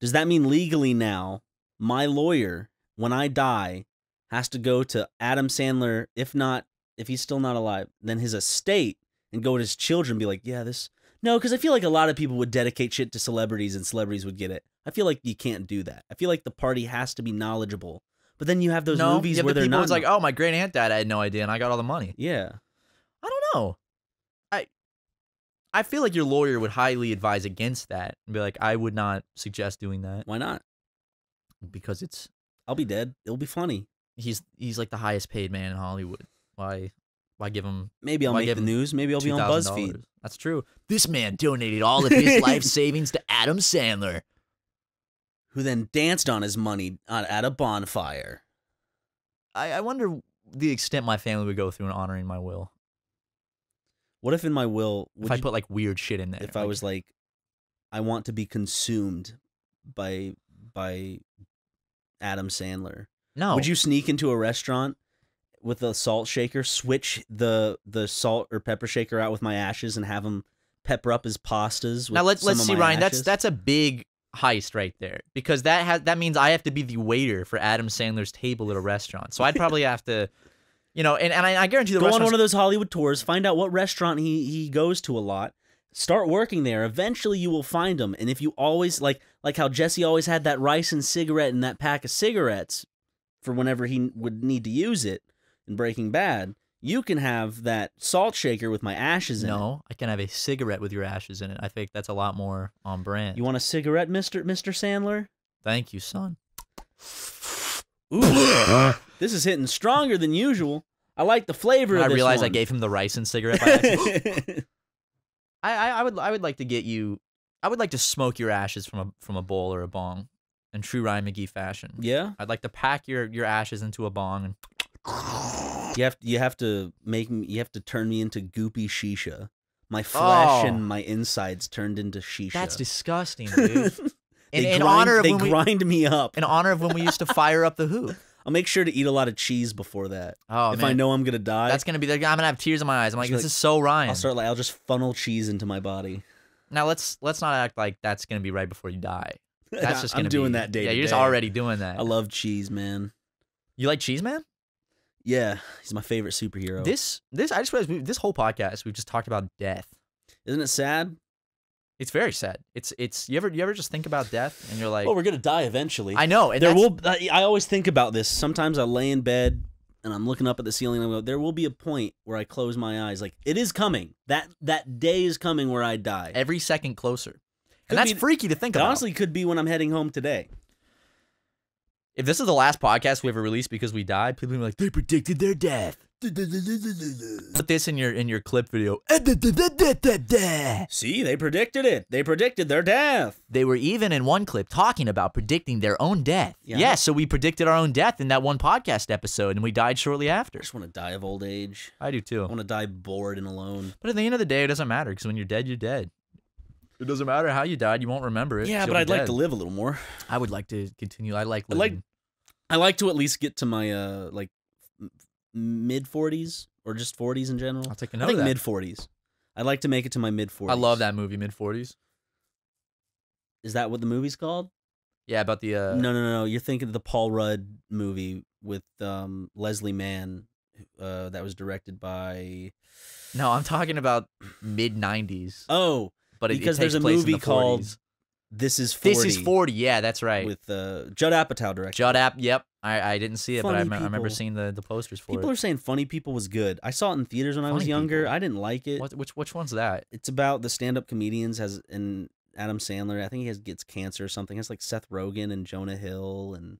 Does that mean legally now, my lawyer, when I die, has to go to Adam Sandler, if he's still not alive, then his estate, and go to his children and be like, yeah, this... No, because I feel like a lot of people would dedicate shit to celebrities and celebrities would get it. I feel like you can't do that. I feel like the party has to be knowledgeable. But then you have those movies where they're not... It's like, oh, my great aunt died, I had no idea, and I got all the money. Yeah. I don't know. I feel like your lawyer would highly advise against that and be like, I would not suggest doing that. Why not? Because it's... I'll be dead. It'll be funny. He's like the highest paid man in Hollywood. Why give him? Maybe I'll make the news. Maybe I'll be on BuzzFeed. That's true. This man donated all of his life savings to Adam Sandler, who then danced on his money at a bonfire. I wonder the extent my family would go through in honoring my will. What if in my will, if I put like weird shit in there? If I was like, I want to be consumed by Adam Sandler. No. Would you sneak into a restaurant with a salt shaker, switch the salt or pepper shaker out with my ashes, and have him pepper up his pastas with... Now let's see, Ryan. Ashes. That's a big heist right there, because that means I have to be the waiter for Adam Sandler's table at a restaurant. So I'd probably have to, you know, and I guarantee the... Go on one of those Hollywood tours, find out what restaurant he goes to a lot, start working there. Eventually, you will find him, and if you always like how Jesse always had that rice and cigarette and that pack of cigarettes for whenever he would need to use it. Breaking Bad, you can have that salt shaker with my ashes in it. No, I can have a cigarette with your ashes in it. I think that's a lot more on brand. You want a cigarette, Mr. Sandler? Thank you, son. Ooh, this is hitting stronger than usual. I like the flavor of this one. I realize I gave him the rice and cigarette by accident. I would like to get you... I would like to smoke your ashes from a bowl or a bong in true Ryan McGee fashion. Yeah? I'd like to pack your ashes into a bong and... You have to turn me into goopy shisha. My flesh and my insides turned into shisha. That's disgusting, dude. They grind me up. In honor of when we used to fire up the hoop. I'll make sure to eat a lot of cheese before that. Oh, if man. I know I'm gonna die, that's gonna be... I'm gonna have tears in my eyes. I'm like, this is so Ryan. I'll just funnel cheese into my body. Now let's not act like that's gonna be right before you die. That's just... I'm doing that day to day. You're just already doing that. I love cheese, man. You like cheese, man? Yeah, he's my favorite superhero. I just realized this whole podcast we've just talked about death. Isn't it sad? It's very sad. It's you ever just think about death and you're like, oh, we're gonna die eventually. I know. And I always think about this. Sometimes I lay in bed and I'm looking up at the ceiling and I go, there will be a point where I close my eyes. Like, it is coming. That day is coming where I die. Every second closer. And that's freaky to think about. Honestly, could be when I'm heading home today. If this is the last podcast we ever released because we died, people will be like, they predicted their death. Put this in your clip video. See, they predicted it. They predicted their death. They were even in one clip talking about predicting their own death. Yeah, so we predicted our own death in that one podcast episode, and we died shortly after. I just want to die of old age. I do too. I want to die bored and alone. But at the end of the day, it doesn't matter, because when you're dead, you're dead. It doesn't matter how you died; you won't remember it. Yeah, but I'd like to live a little more. I would like to continue. I like living. I like to at least get to my like mid-40s or just 40s in general. I'll take a note. I think mid-40s. I'd like to make it to my mid-40s. I love that movie, Mid-40s. Is that what the movie's called? Yeah, about the... No. You're thinking of the Paul Rudd movie with Leslie Mann, that was directed by... No, I'm talking about mid-90s. Oh. But because there's a movie called This Is 40. This Is 40, yeah, that's right. With Judd Apatow directed. Yep. I didn't see it, but I remember seeing the posters for it. People are saying Funny People was good. I saw it in theaters when I was younger. I didn't like it. Which one's that? It's about the stand-up comedians, and Adam Sandler. I think he gets cancer or something. It's like Seth Rogen and Jonah Hill, and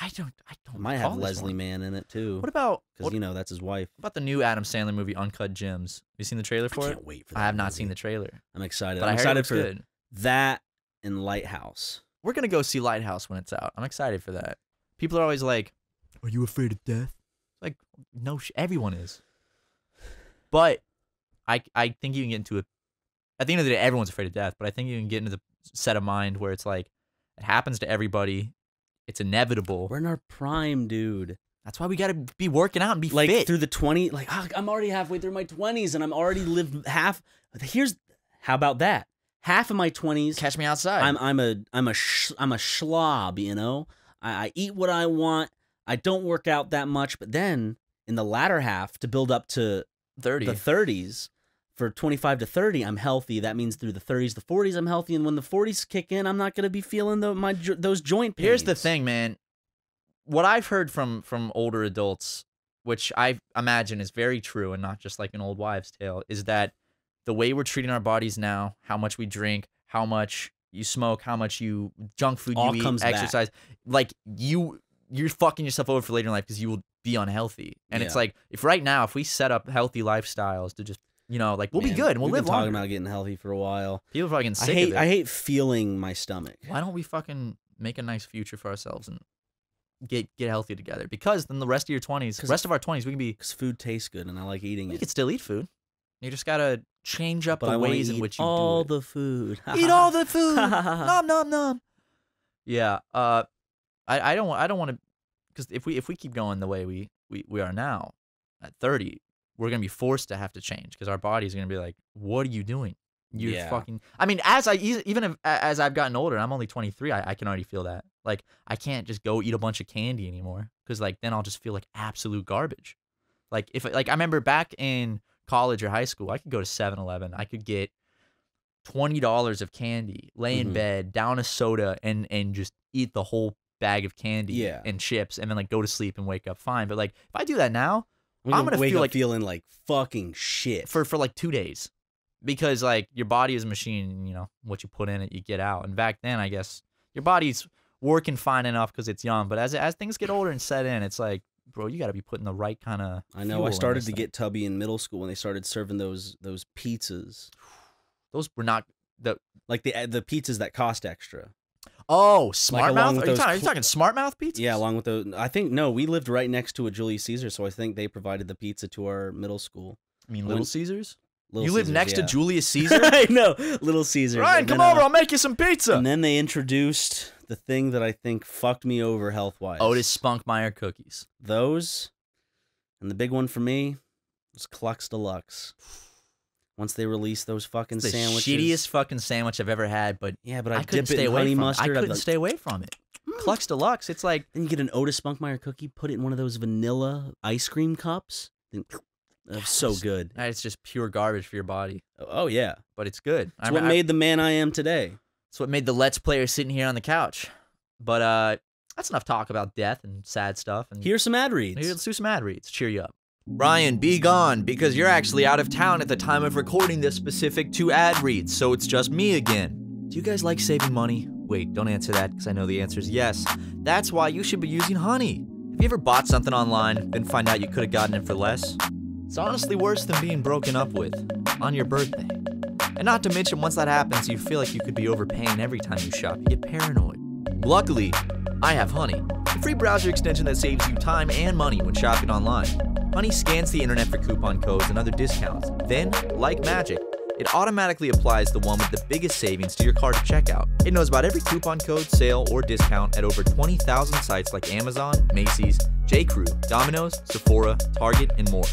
I don't. It might have Leslie Mann in it too. What about... Because you know that's his wife. What about the new Adam Sandler movie, Uncut Gems? Have you seen the trailer for it? I can't wait for that. I have not seen the trailer. I'm excited. But I'm excited for that and Lighthouse. We're gonna go see Lighthouse when it's out. I'm excited for that. People are always like, "Are you afraid of death?" Like, no, everyone is. But I think you can get into it. At the end of the day, everyone's afraid of death, but I think you can get into the set of mind where it's like, it happens to everybody. It's inevitable. We're in our prime, dude. That's why we got to be working out and be like, fit. Through the 20s, like, oh, I'm already halfway through my 20s and I'm already lived half. Here's, how about that? Half of my 20s. Catch me outside. I'm a schlob, you know? I eat what I want. I don't work out that much. But then in the latter half to build up to 30. The 30s, for 25 to 30, I'm healthy. That means through the 30s, the 40s, I'm healthy. And when the 40s kick in, I'm not going to be feeling those joint pains. Here's the thing, man. What I've heard from older adults, which I imagine is very true and not just like an old wives' tale, is that the way we're treating our bodies now, how much we drink, how much you smoke, how much you junk food you eat, exercise, like you're fucking yourself over for later in life because you will be unhealthy. And it's like, if right now, if we set up healthy lifestyles to just, you know, like, we'll be good and we'll live longer. We've been talking about getting healthy for a while. People are fucking sick of it. I hate feeling my stomach. Why don't we fucking make a nice future for ourselves and get healthy together? Because then the rest of your 20s, the rest of our 20s, we can be... Because food tastes good and I like eating it. We could still eat food. You just gotta change up the ways in which you do it. All the food. Eat all the food. Nom, nom, nom. Yeah. I don't want to... Because if we keep going the way we are now, at 30... we're going to be forced to have to change because our body's going to be like, what are you doing? You're fucking... I mean, even as I've gotten older, and I'm only 23, I can already feel that. Like, I can't just go eat a bunch of candy anymore because, like, then I'll just feel like absolute garbage. Like, I remember back in college or high school, I could go to 7-Eleven. I could get $20 of candy, lay in bed, down a soda, and just eat the whole bag of candy and chips and then, like, go to sleep and wake up fine. But, like, if I do that now... I'm gonna feel like feeling like fucking shit for like 2 days, because like your body is a machine. You know what you put in it, you get out. And back then, I guess your body's working fine enough because it's young. But as things get older and set in, it's like, bro, you got to be putting the right kind of. I know. I started to get tubby in middle school when they started serving those pizzas. Those were not like the pizzas that cost extra. Oh, Smart Mouth? Are you talking Smart Mouth pizzas? Yeah, along with those. I think, no, we lived right next to a Julius Caesar, so I think they provided the pizza to our middle school. I mean, Little Caesars? You live next to Julius Caesar? I know, Little Caesars. Ryan, come over, I'll make you some pizza. And then they introduced the thing that I think fucked me over health-wise. Otis Spunkmeyer cookies. Those, and the big one for me, was Clux Deluxe. Once they release those fucking sandwiches. The shittiest fucking sandwich I've ever had, but yeah, but I couldn't stay away from it. I couldn't stay away from it. Clux Deluxe, it's like... Then you get an Otis Spunkmeyer cookie, put it in one of those vanilla ice cream cups. So good. It's just pure garbage for your body. Oh, yeah. But it's good. It's what made the man I am today. It's what made the Let's Player sitting here on the couch. But that's enough talk about death and sad stuff. And here's some ad reads. Let's do some ad reads. Cheer you up. Ryan, be gone, because you're actually out of town at the time of recording this specific 2 ad reads, so it's just me again. Do you guys like saving money? Wait, don't answer that, because I know the answer is yes. That's why you should be using Honey. Have you ever bought something online, then find out you could have gotten it for less? It's honestly worse than being broken up with on your birthday. And not to mention, once that happens, you feel like you could be overpaying every time you shop. You get paranoid. Luckily, I have Honey, a free browser extension that saves you time and money when shopping online. Honey scans the internet for coupon codes and other discounts. Then, like magic, it automatically applies the one with the biggest savings to your cart at checkout. It knows about every coupon code, sale, or discount at over 20,000 sites like Amazon, Macy's, J.Crew, Domino's, Sephora, Target, and more.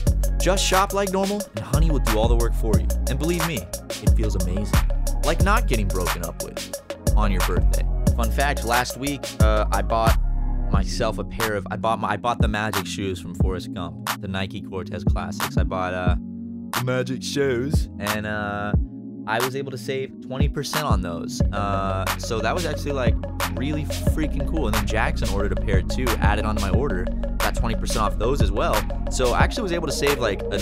Just shop like normal, and Honey will do all the work for you. And believe me, it feels amazing. Like not getting broken up with on your birthday. Fun fact, last week, I bought myself a pair of I bought the magic shoes from Forrest Gump, the Nike Cortez Classics. I bought the magic shoes, and I was able to save 20% on those, so that was actually like really freaking cool. And then Jackson ordered a pair too, added onto my order, got 20% off those as well, so I actually was able to save like a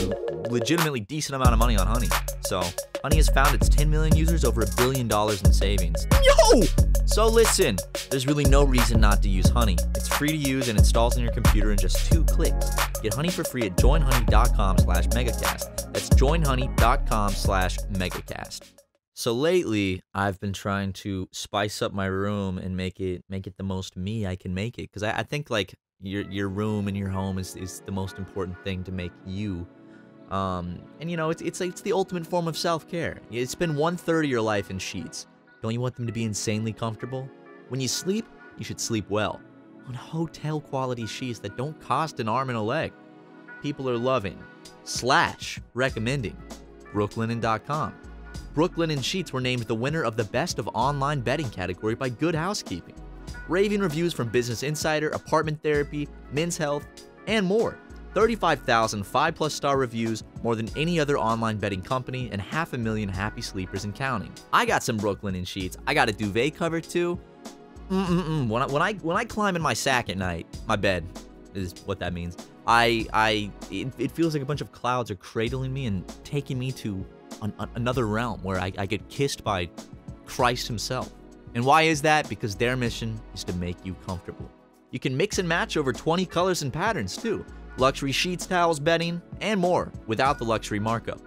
legitimately decent amount of money on Honey. So Honey has found its 10 million users, over $1 billion in savings. Yo! So listen, there's really no reason not to use Honey. It's free to use and installs on your computer in just 2 clicks. Get Honey for free at joinhoney.com/megacast. That's joinhoney.com/megacast. So lately, I've been trying to spice up my room and make it the most me I can make it, because I think like your room and your home is the most important thing to make you. And you know, it's the ultimate form of self-care. You spend 1/3 of your life in sheets. Don't you want them to be insanely comfortable? When you sleep, you should sleep well, on hotel quality sheets that don't cost an arm and a leg. People are loving / recommending Brooklinen.com. Brooklinen sheets were named the winner of the Best of Online Bedding category by Good Housekeeping. Raving reviews from Business Insider, Apartment Therapy, Men's Health, and more. 35,000 5+ star reviews, more than any other online bedding company, and 500,000 happy sleepers and counting. I got some Brooklinen sheets. I got a duvet cover too. When I climb in my sack at night, my bed is what that means. It feels like a bunch of clouds are cradling me and taking me to another realm where I get kissed by Christ himself. And why is that? Because their mission is to make you comfortable. You can mix and match over 20 colors and patterns too. Luxury sheets, towels, bedding, and more without the luxury markup.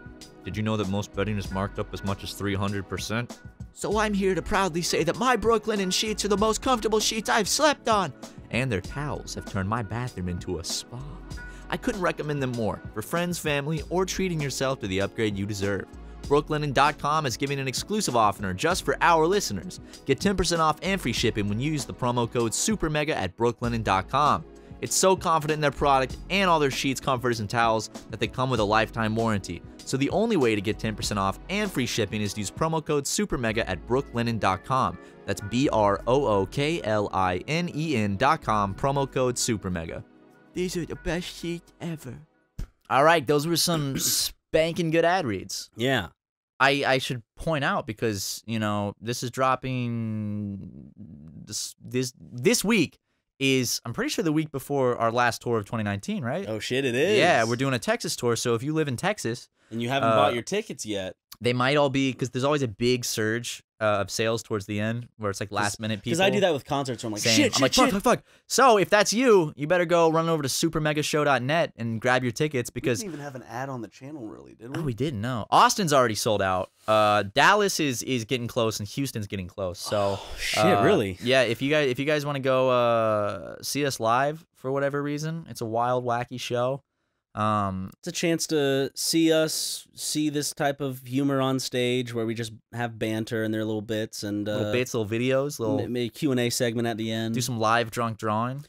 Did you know that most bedding is marked up as much as 300%? So I'm here to proudly say that my Brooklinen sheets are the most comfortable sheets I've slept on. And their towels have turned my bathroom into a spa. I couldn't recommend them more for friends, family, or treating yourself to the upgrade you deserve. Brooklinen.com is giving an exclusive offer just for our listeners. Get 10% off and free shipping when you use the promo code SUPERMEGA at Brooklinen.com. It's so confident in their product and all their sheets, comforters, and towels that they come with a lifetime warranty. So the only way to get 10% off and free shipping is to use promo code SUPERMEGA at Brooklinen.com. That's BROOKLINEN.com, promo code SUPERMEGA. These are the best sheets ever. All right, those were some spanking good ad reads. Yeah. I should point out, because, you know, this is dropping this week. Is, I'm pretty sure, the week before our last tour of 2019, right? Oh shit, it is. Yeah, we're doing a Texas tour, so if you live in Texas and you haven't bought your tickets yet, they might all be, because there's always a big surge of sales towards the end where it's like last minute people. Because I do that with concerts where I'm like, shit, fuck. So if that's you, you better go run over to supermegashow.net and grab your tickets, because we didn't even have an ad on the channel, really, did we? Oh, we didn't. No, Austin's already sold out. Dallas is getting close, and Houston's getting close. So oh, shit, really? Yeah, if you guys want to go see us live for whatever reason, it's a wild, wacky show. It's a chance to see us, see this type of humor on stage where we just have banter and their little bits and little videos, little Q&A segment at the end. Do some live drunk drawing.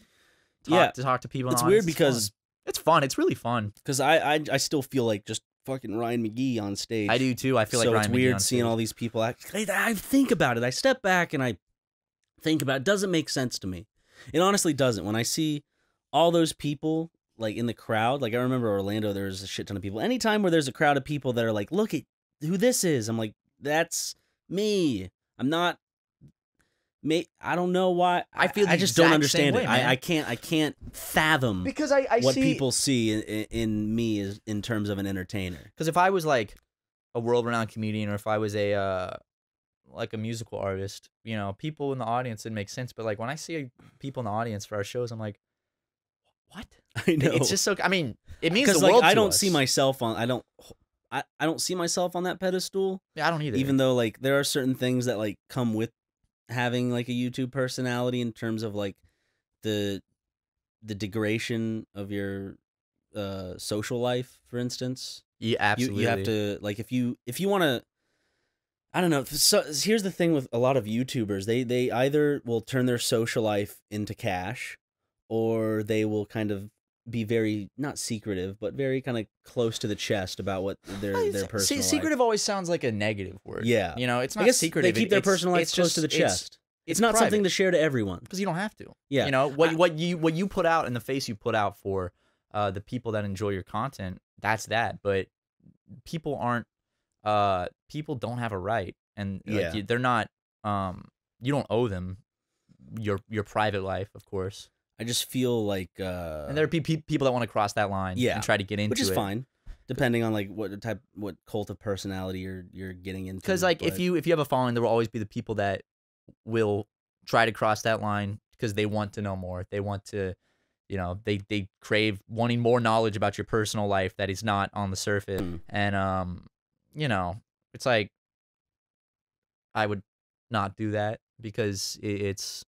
Talk to people. It's weird because it's fun. It's really fun. Because I still feel like just fucking Ryan McGee on stage. I do too. I feel like Ryan McGee. So it's weird seeing all these people. I think about it. I step back and I think about it. It doesn't make sense to me. It honestly doesn't. When I see all those people, like, in the crowd, like, I remember Orlando, there was a shit ton of people. Anytime where there's a crowd of people that are like, look at who this is, I'm like, that's me. I'm not, I don't know why. I feel I just don't understand it. I can't fathom, because I what people see in me is in terms of an entertainer. Because if I was like a world-renowned comedian, or if I was a like a musical artist, you know, people in the audience, it makes sense. But like when I see people in the audience for our shows, I'm like, what? I know. It's just so, I mean, it means the world, like, I don't see myself on that pedestal. Yeah, I don't either. Even though, like, there are certain things that, like, come with having, like, a YouTube personality in terms of, like, the degradation of your social life, for instance. Yeah, absolutely. You have to, like, if you want to, I don't know. So here's the thing with a lot of YouTubers. They either will turn their social life into cash, or they will kind of be very, not secretive, but very kind of close to the chest about what their personal life. Secretive always sounds like a negative word. Yeah. You know, it's not secretive. They keep their personal life close to the chest. It's not private. Something to share to everyone. Because you don't have to. Yeah. You know, what you put out and the face you put out for the people that enjoy your content, that's that. But people aren't, people don't have a right. And like, they're not, you don't owe them your private life, of course. I just feel like, and there'd be people that want to cross that line, and try to get into it, which is fine, depending on like what cult of personality you're getting into. Because like if you have a following, there will always be the people that will try to cross that line because they want to know more. They want to, you know, they crave wanting more knowledge about your personal life that is not on the surface. And you know, it's like, I would not do that, because it's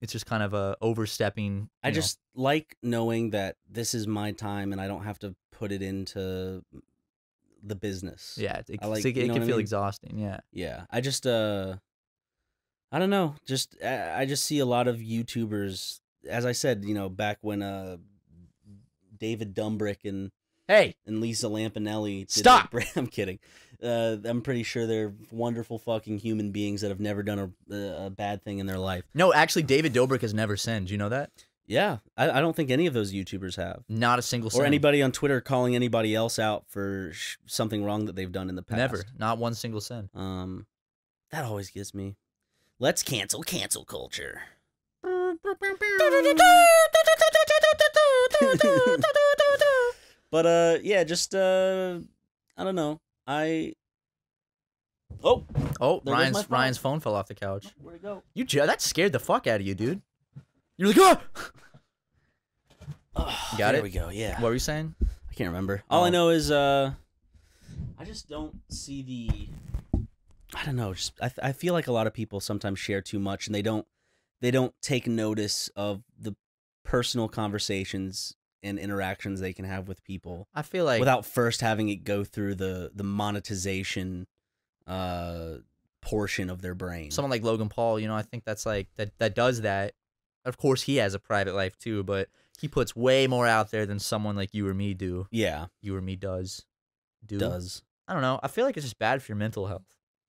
It's just kind of a overstepping. I just like knowing that this is my time and I don't have to put it into the business. Yeah, it can feel exhausting. Yeah. Yeah. I just, I don't know. Just, I just see a lot of YouTubers, as I said, you know, back when David Dobrik and Lisa Lampanelli. Stop! I'm kidding. I'm pretty sure they're wonderful fucking human beings that have never done a bad thing in their life. No, actually, David Dobrik has never sinned. You know that? Yeah. I don't think any of those YouTubers have. Not a single sin. Or anybody on Twitter calling anybody else out for something wrong that they've done in the past. Never. Not one single sin. That always gets me. Let's cancel culture. But yeah, just I don't know. Oh, Ryan's phone fell off the couch. Where'd it go? That scared the fuck out of you, dude. You're like, oh, got it. There we go. Yeah. What were you saying? I can't remember. All I know is I just don't see the. I don't know. Just I feel like a lot of people sometimes share too much, and they don't take notice of the personal conversations and interactions they can have with people. I feel like without first having it go through the monetization portion of their brain. Someone like Logan Paul, you know, I think that's like that does that. Of course, he has a private life too, but he puts way more out there than someone like you or me do. Yeah, you or me does. I don't know. I feel like it's just bad for your mental health.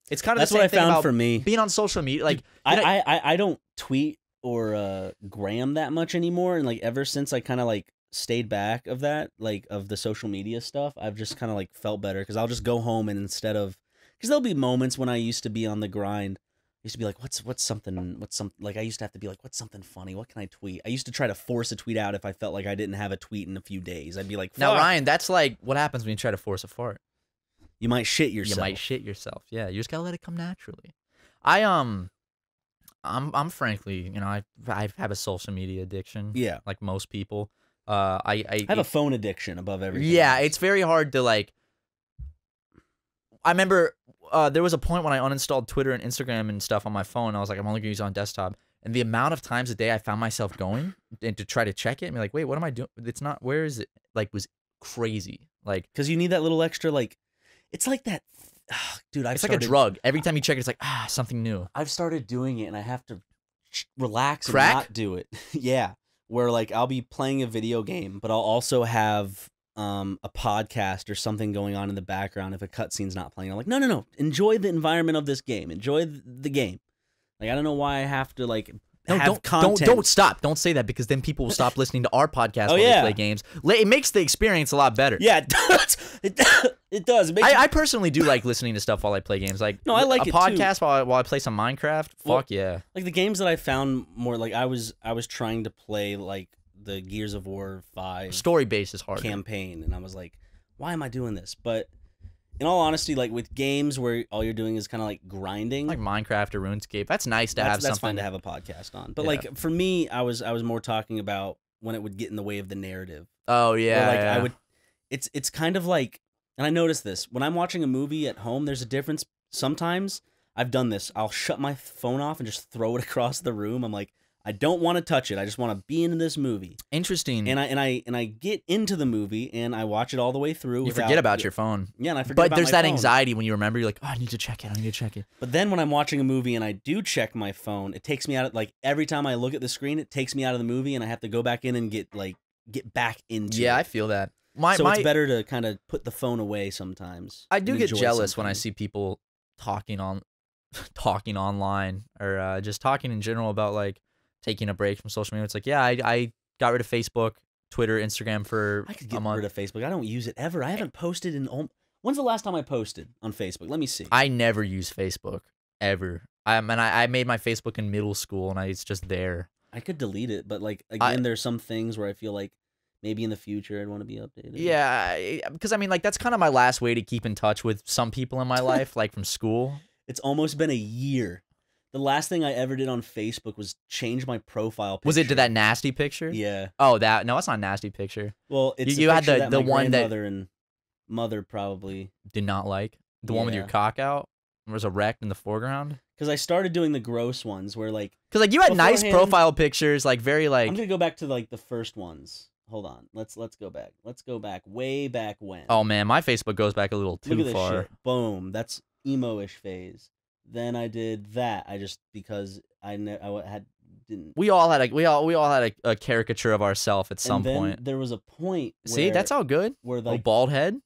It's kind of that's the same what I thing found about for me being on social media. Like, dude, I don't tweet or gram that much anymore, and like ever since I kind of like stayed back of that, like of the social media stuff, I've just kind of like felt better because I'll just go home and instead of, because there'll be moments when I used to be on the grind, I used to be like, what's something like I used to have to be like, what's something funny? What can I tweet? I used to try to force a tweet out if I felt like I didn't have a tweet in a few days. I'd be like, fuck. Now Ryan, that's like what happens when you try to force a fart. You might shit yourself. You might shit yourself. Yeah, you just gotta let it come naturally. I'm frankly, you know, I have a social media addiction. Yeah, like most people. I have a phone addiction above everything. Yeah, it's very hard to like. I remember there was a point when I uninstalled Twitter and Instagram and stuff on my phone. I was like, I'm only gonna use it on desktop. And the amount of times a day I found myself going and to try to check it and be like, wait, what am I doing? It's not. Where is it? Like, was crazy. Like, because you need that little extra. Like, it's like that, dude. It's like a drug. Every time you check it, it's like something new. I've started doing it, and I have to relax and not do it. Yeah. Where like I'll be playing a video game, but I'll also have a podcast or something going on in the background if a cutscene's not playing. I'm like, no. Enjoy the environment of this game. Enjoy the game. Like, I don't know why I have to like have content. Don't stop. Don't say that because then people will stop listening to our podcast while they play games. It makes the experience a lot better. Yeah, it does. It does. I personally do like listening to stuff while I play games. Like, no, I like a podcast while I play some Minecraft. Well, fuck yeah! Like the games that I found more like I was trying to play like the Gears of War 5 story base is hard campaign, and I was like, why am I doing this? But in all honesty, like with games where all you're doing is kind of like grinding, like Minecraft or RuneScape, that's nice to have. That's something fun to have a podcast on. But like for me, I was more talking about when it would get in the way of the narrative. Oh yeah, like I would. It's kind of like. And I noticed this. When I'm watching a movie at home, there's a difference. Sometimes I've done this. I'll shut my phone off and just throw it across the room. I'm like, I don't want to touch it. I just want to be in this movie. Interesting. And I get into the movie and I watch it all the way through. You forget about your phone. Yeah, and I forget about my phone. But there's that anxiety when you remember. You're like, oh, I need to check it. I need to check it. But then when I'm watching a movie and I do check my phone, it takes me out of, like, every time I look at the screen, it takes me out of the movie and I have to go back in and get back into it. Yeah, I feel that. So it's better to kind of put the phone away sometimes. I do get jealous when I see people talking online or just talking in general about like taking a break from social media. It's like, yeah, I got rid of Facebook, Twitter, Instagram for a month. I could get rid of Facebook. I don't use it ever. I haven't posted in. When's the last time I posted on Facebook? Let me see. I never use Facebook ever. I made my Facebook in middle school, and it's just there. I could delete it, but like again, there's some things where I feel like. Maybe in the future I'd want to be updated. Yeah, because I mean, like, that's kind of my last way to keep in touch with some people in my life, like from school. It's almost been a year. The last thing I ever did on Facebook was change my profile picture. Was it to that nasty picture? Yeah. Oh, that. No, it's not a nasty picture. Well, it's you had the one that my grandmother and mother probably did not like. The one with your cock out? There was a wreck in the foreground. Because I started doing the gross ones where like... Because like you had nice profile pictures, like very like... I'm going to go back to like the first ones. Hold on. Let's go back. Let's go back way back when. Oh man, my Facebook goes back a little too far. Look at this shit. Boom. That's emo-ish phase. Then I did that. I just because I had didn't. We all had a we all had a caricature of ourselves at some point. There was a point. Where, see, that's all good. Where like, oh, bald head.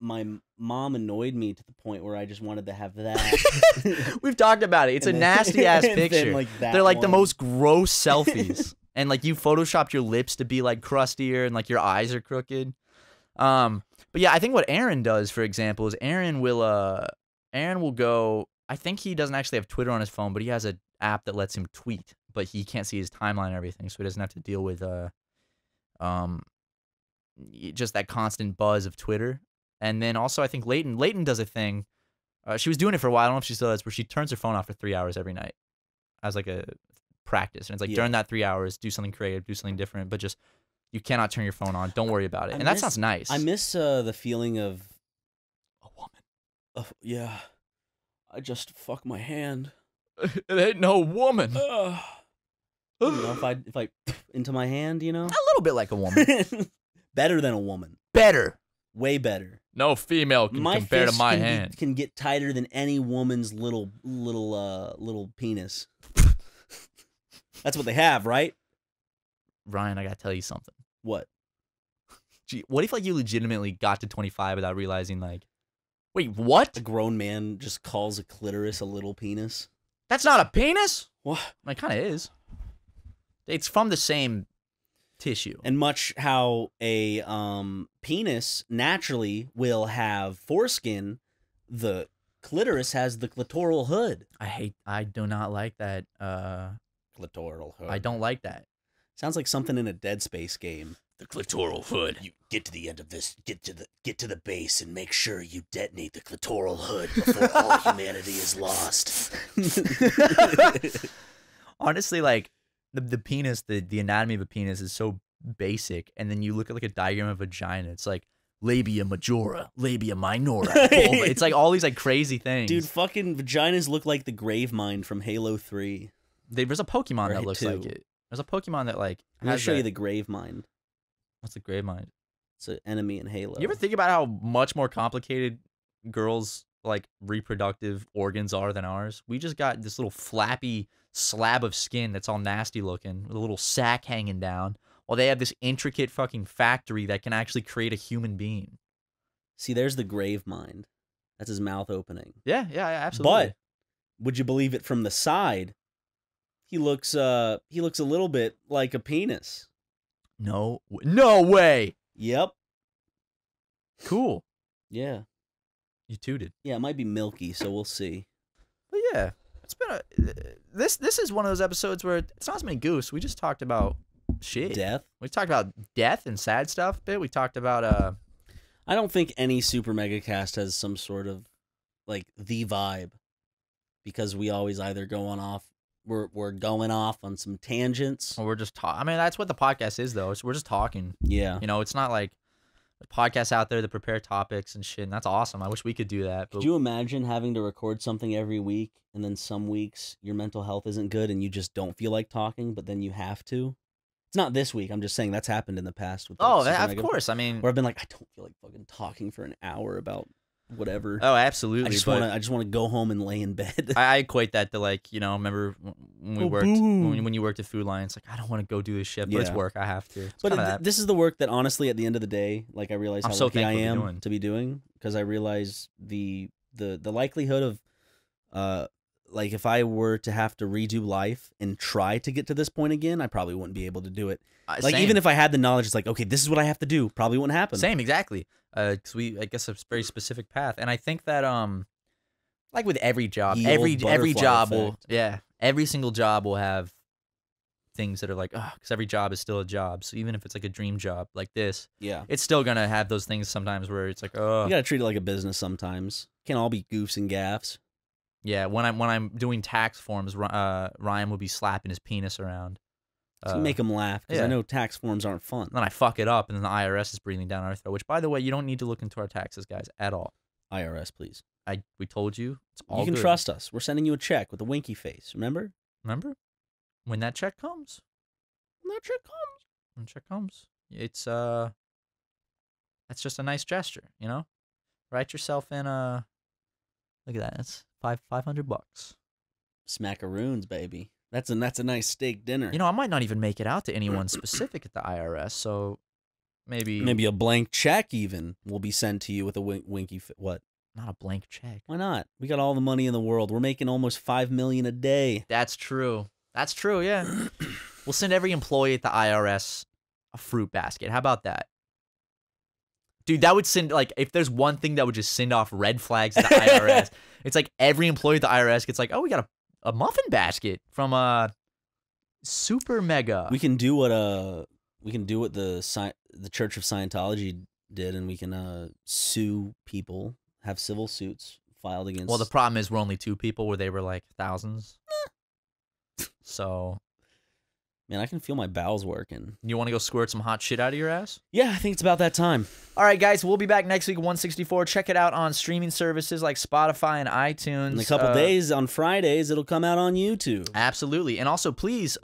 My mom annoyed me to the point where I just wanted to have that. We've talked about it. It's a nasty ass picture. Then, like, they're like the most gross selfies, and like you photoshopped your lips to be like crustier, and like your eyes are crooked. But yeah, I think what Aaron does, for example, is Aaron will go. I think he doesn't actually have Twitter on his phone, but he has an app that lets him tweet, but he can't see his timeline and everything, so he doesn't have to deal with just that constant buzz of Twitter. And then also, I think Layton does a thing. She was doing it for a while. I don't know if she still does, where she turns her phone off for 3 hours every night as like a practice. And it's like, yeah, during that 3 hours, do something creative, do something different, but just you cannot turn your phone on. Don't worry about it. And that sounds nice. I miss the feeling of a woman. Yeah. I just fuck my hand. It ain't no woman. You know, if I into my hand, you know, a little bit like a woman. Better than a woman. Better, way better. No female can compare to my hand. Can get tighter than any woman's little penis. That's what they have, right? Ryan, I gotta tell you something. What? Gee, what if like you legitimately got to 25 without realizing like? Wait, what? A grown man just calls a clitoris a little penis? That's not a penis? What? Well, it kind of is. It's from the same tissue. And much how a penis naturally will have foreskin, the clitoris has the clitoral hood. I do not like that. Clitoral hood. I don't like that. Sounds like something in a Dead Space game. The clitoral hood. You get to the end of this, get to the base and make sure you detonate the clitoral hood before all humanity is lost. Honestly, like the penis, the anatomy of a penis is so basic, and then you look at like a diagram of a vagina, it's like labia majora, labia minora. It's like all these like crazy things. Dude, fucking vaginas look like the Gravemind from Halo 3. There's a Pokemon that looks like it. There's a Pokemon that like has I'll show you the Gravemind. What's the Gravemind? It's an enemy in Halo. You ever think about how much more complicated girls' like reproductive organs are than ours? We just got this little flappy slab of skin that's all nasty looking, with a little sack hanging down, while they have this intricate fucking factory that can actually create a human being. See, there's the Gravemind. That's his mouth opening. Yeah, yeah, absolutely. But would you believe it? From the side, he looks a little bit like a penis. No way. Yep. Cool. Yeah. You tooted. Yeah, it might be milky, so we'll see. But yeah, it's been this is one of those episodes where it's not as many goofs. We just talked about shit. Death. We talked about death and sad stuff a bit. We talked about I don't think any Super Mega Cast has some sort of like the vibe, because we always either go on off. We're going off on some tangents. Or we're just talking. I mean, that's what the podcast is, though. We're just talking. Yeah. You know, it's not like podcasts out there that prepare topics and shit, and that's awesome. I wish we could do that. But... Could you imagine having to record something every week, and then some weeks your mental health isn't good and you just don't feel like talking, but then you have to? It's not this week. I'm just saying that's happened in the past. With of course. I mean... Where I've been like, I don't feel like fucking talking for an hour about... whatever. Oh, absolutely. I just want to go home and lay in bed. I equate that to like, you know, remember when we worked when you worked at Food Lion, it's like I don't want to go do this shit, but yeah, it's work. I have to. It's this is the work that honestly, at the end of the day, like I realize how lucky I am to be doing, because I realize the likelihood of like if I were to have to redo life and try to get to this point again, I probably wouldn't be able to do it. Like same. Even if I had the knowledge, it's like, okay, this is what I have to do. Probably wouldn't happen. Same, exactly. Because I guess a very specific path, and I think that like with every job, every job effect. Every single job will have things that are like, oh, because every job is still a job. So even if it's like a dream job like this, yeah, it's still gonna have those things sometimes where it's like, oh, you gotta treat it like a business. Sometimes can't all be goofs and gaffs. Yeah, when I'm doing tax forms, Ryan will be slapping his penis around. So make him laugh, because yeah. I know tax forms aren't fun. Then I fuck it up, and then the IRS is breathing down our throat, which, by the way, you don't need to look into our taxes, guys, at all. IRS, please. We told you. It's all good. You can trust us. We're sending you a check with a winky face. Remember? Remember? When that check comes. When that check comes. It's, that's just a nice gesture, you know? Write yourself in a, look at that. That's $500. Smackaroons, baby. That's a nice steak dinner. You know, I might not even make it out to anyone specific at the IRS, so maybe a blank check even will be sent to you with a winky fit. What? Not a blank check. Why not? We got all the money in the world. We're making almost $5 million a day. That's true. That's true, yeah. We'll send every employee at the IRS a fruit basket. How about that? Dude, that would send, like, if there's one thing that would just send off red flags to the IRS, it's like every employee at the IRS gets like, oh, we got a muffin basket from Super Mega. We can do what the Church of Scientology did, and we can sue people, have civil suits filed against. Well, the problem is we're only two people where they were like thousands. So, man, I can feel my bowels working. You want to go squirt some hot shit out of your ass? Yeah, I think it's about that time. All right, guys, we'll be back next week, 164. Check it out on streaming services like Spotify and iTunes. In a couple days, on Fridays, it'll come out on YouTube. Absolutely. And also, please,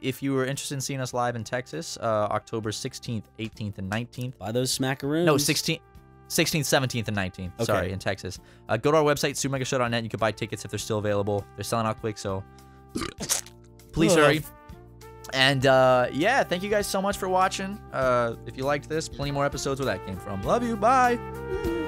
if you were interested in seeing us live in Texas, October 16th, 18th, and 19th. Buy those smackaroons. No, 16th. 16th, 17th, and 19th. Okay. Sorry, in Texas. Go to our website, supermegashow.net. You can buy tickets if they're still available. They're selling out quick, so please hurry. And yeah, thank you guys so much for watching. If you liked this, plenty more episodes where that came from. Love you. Bye.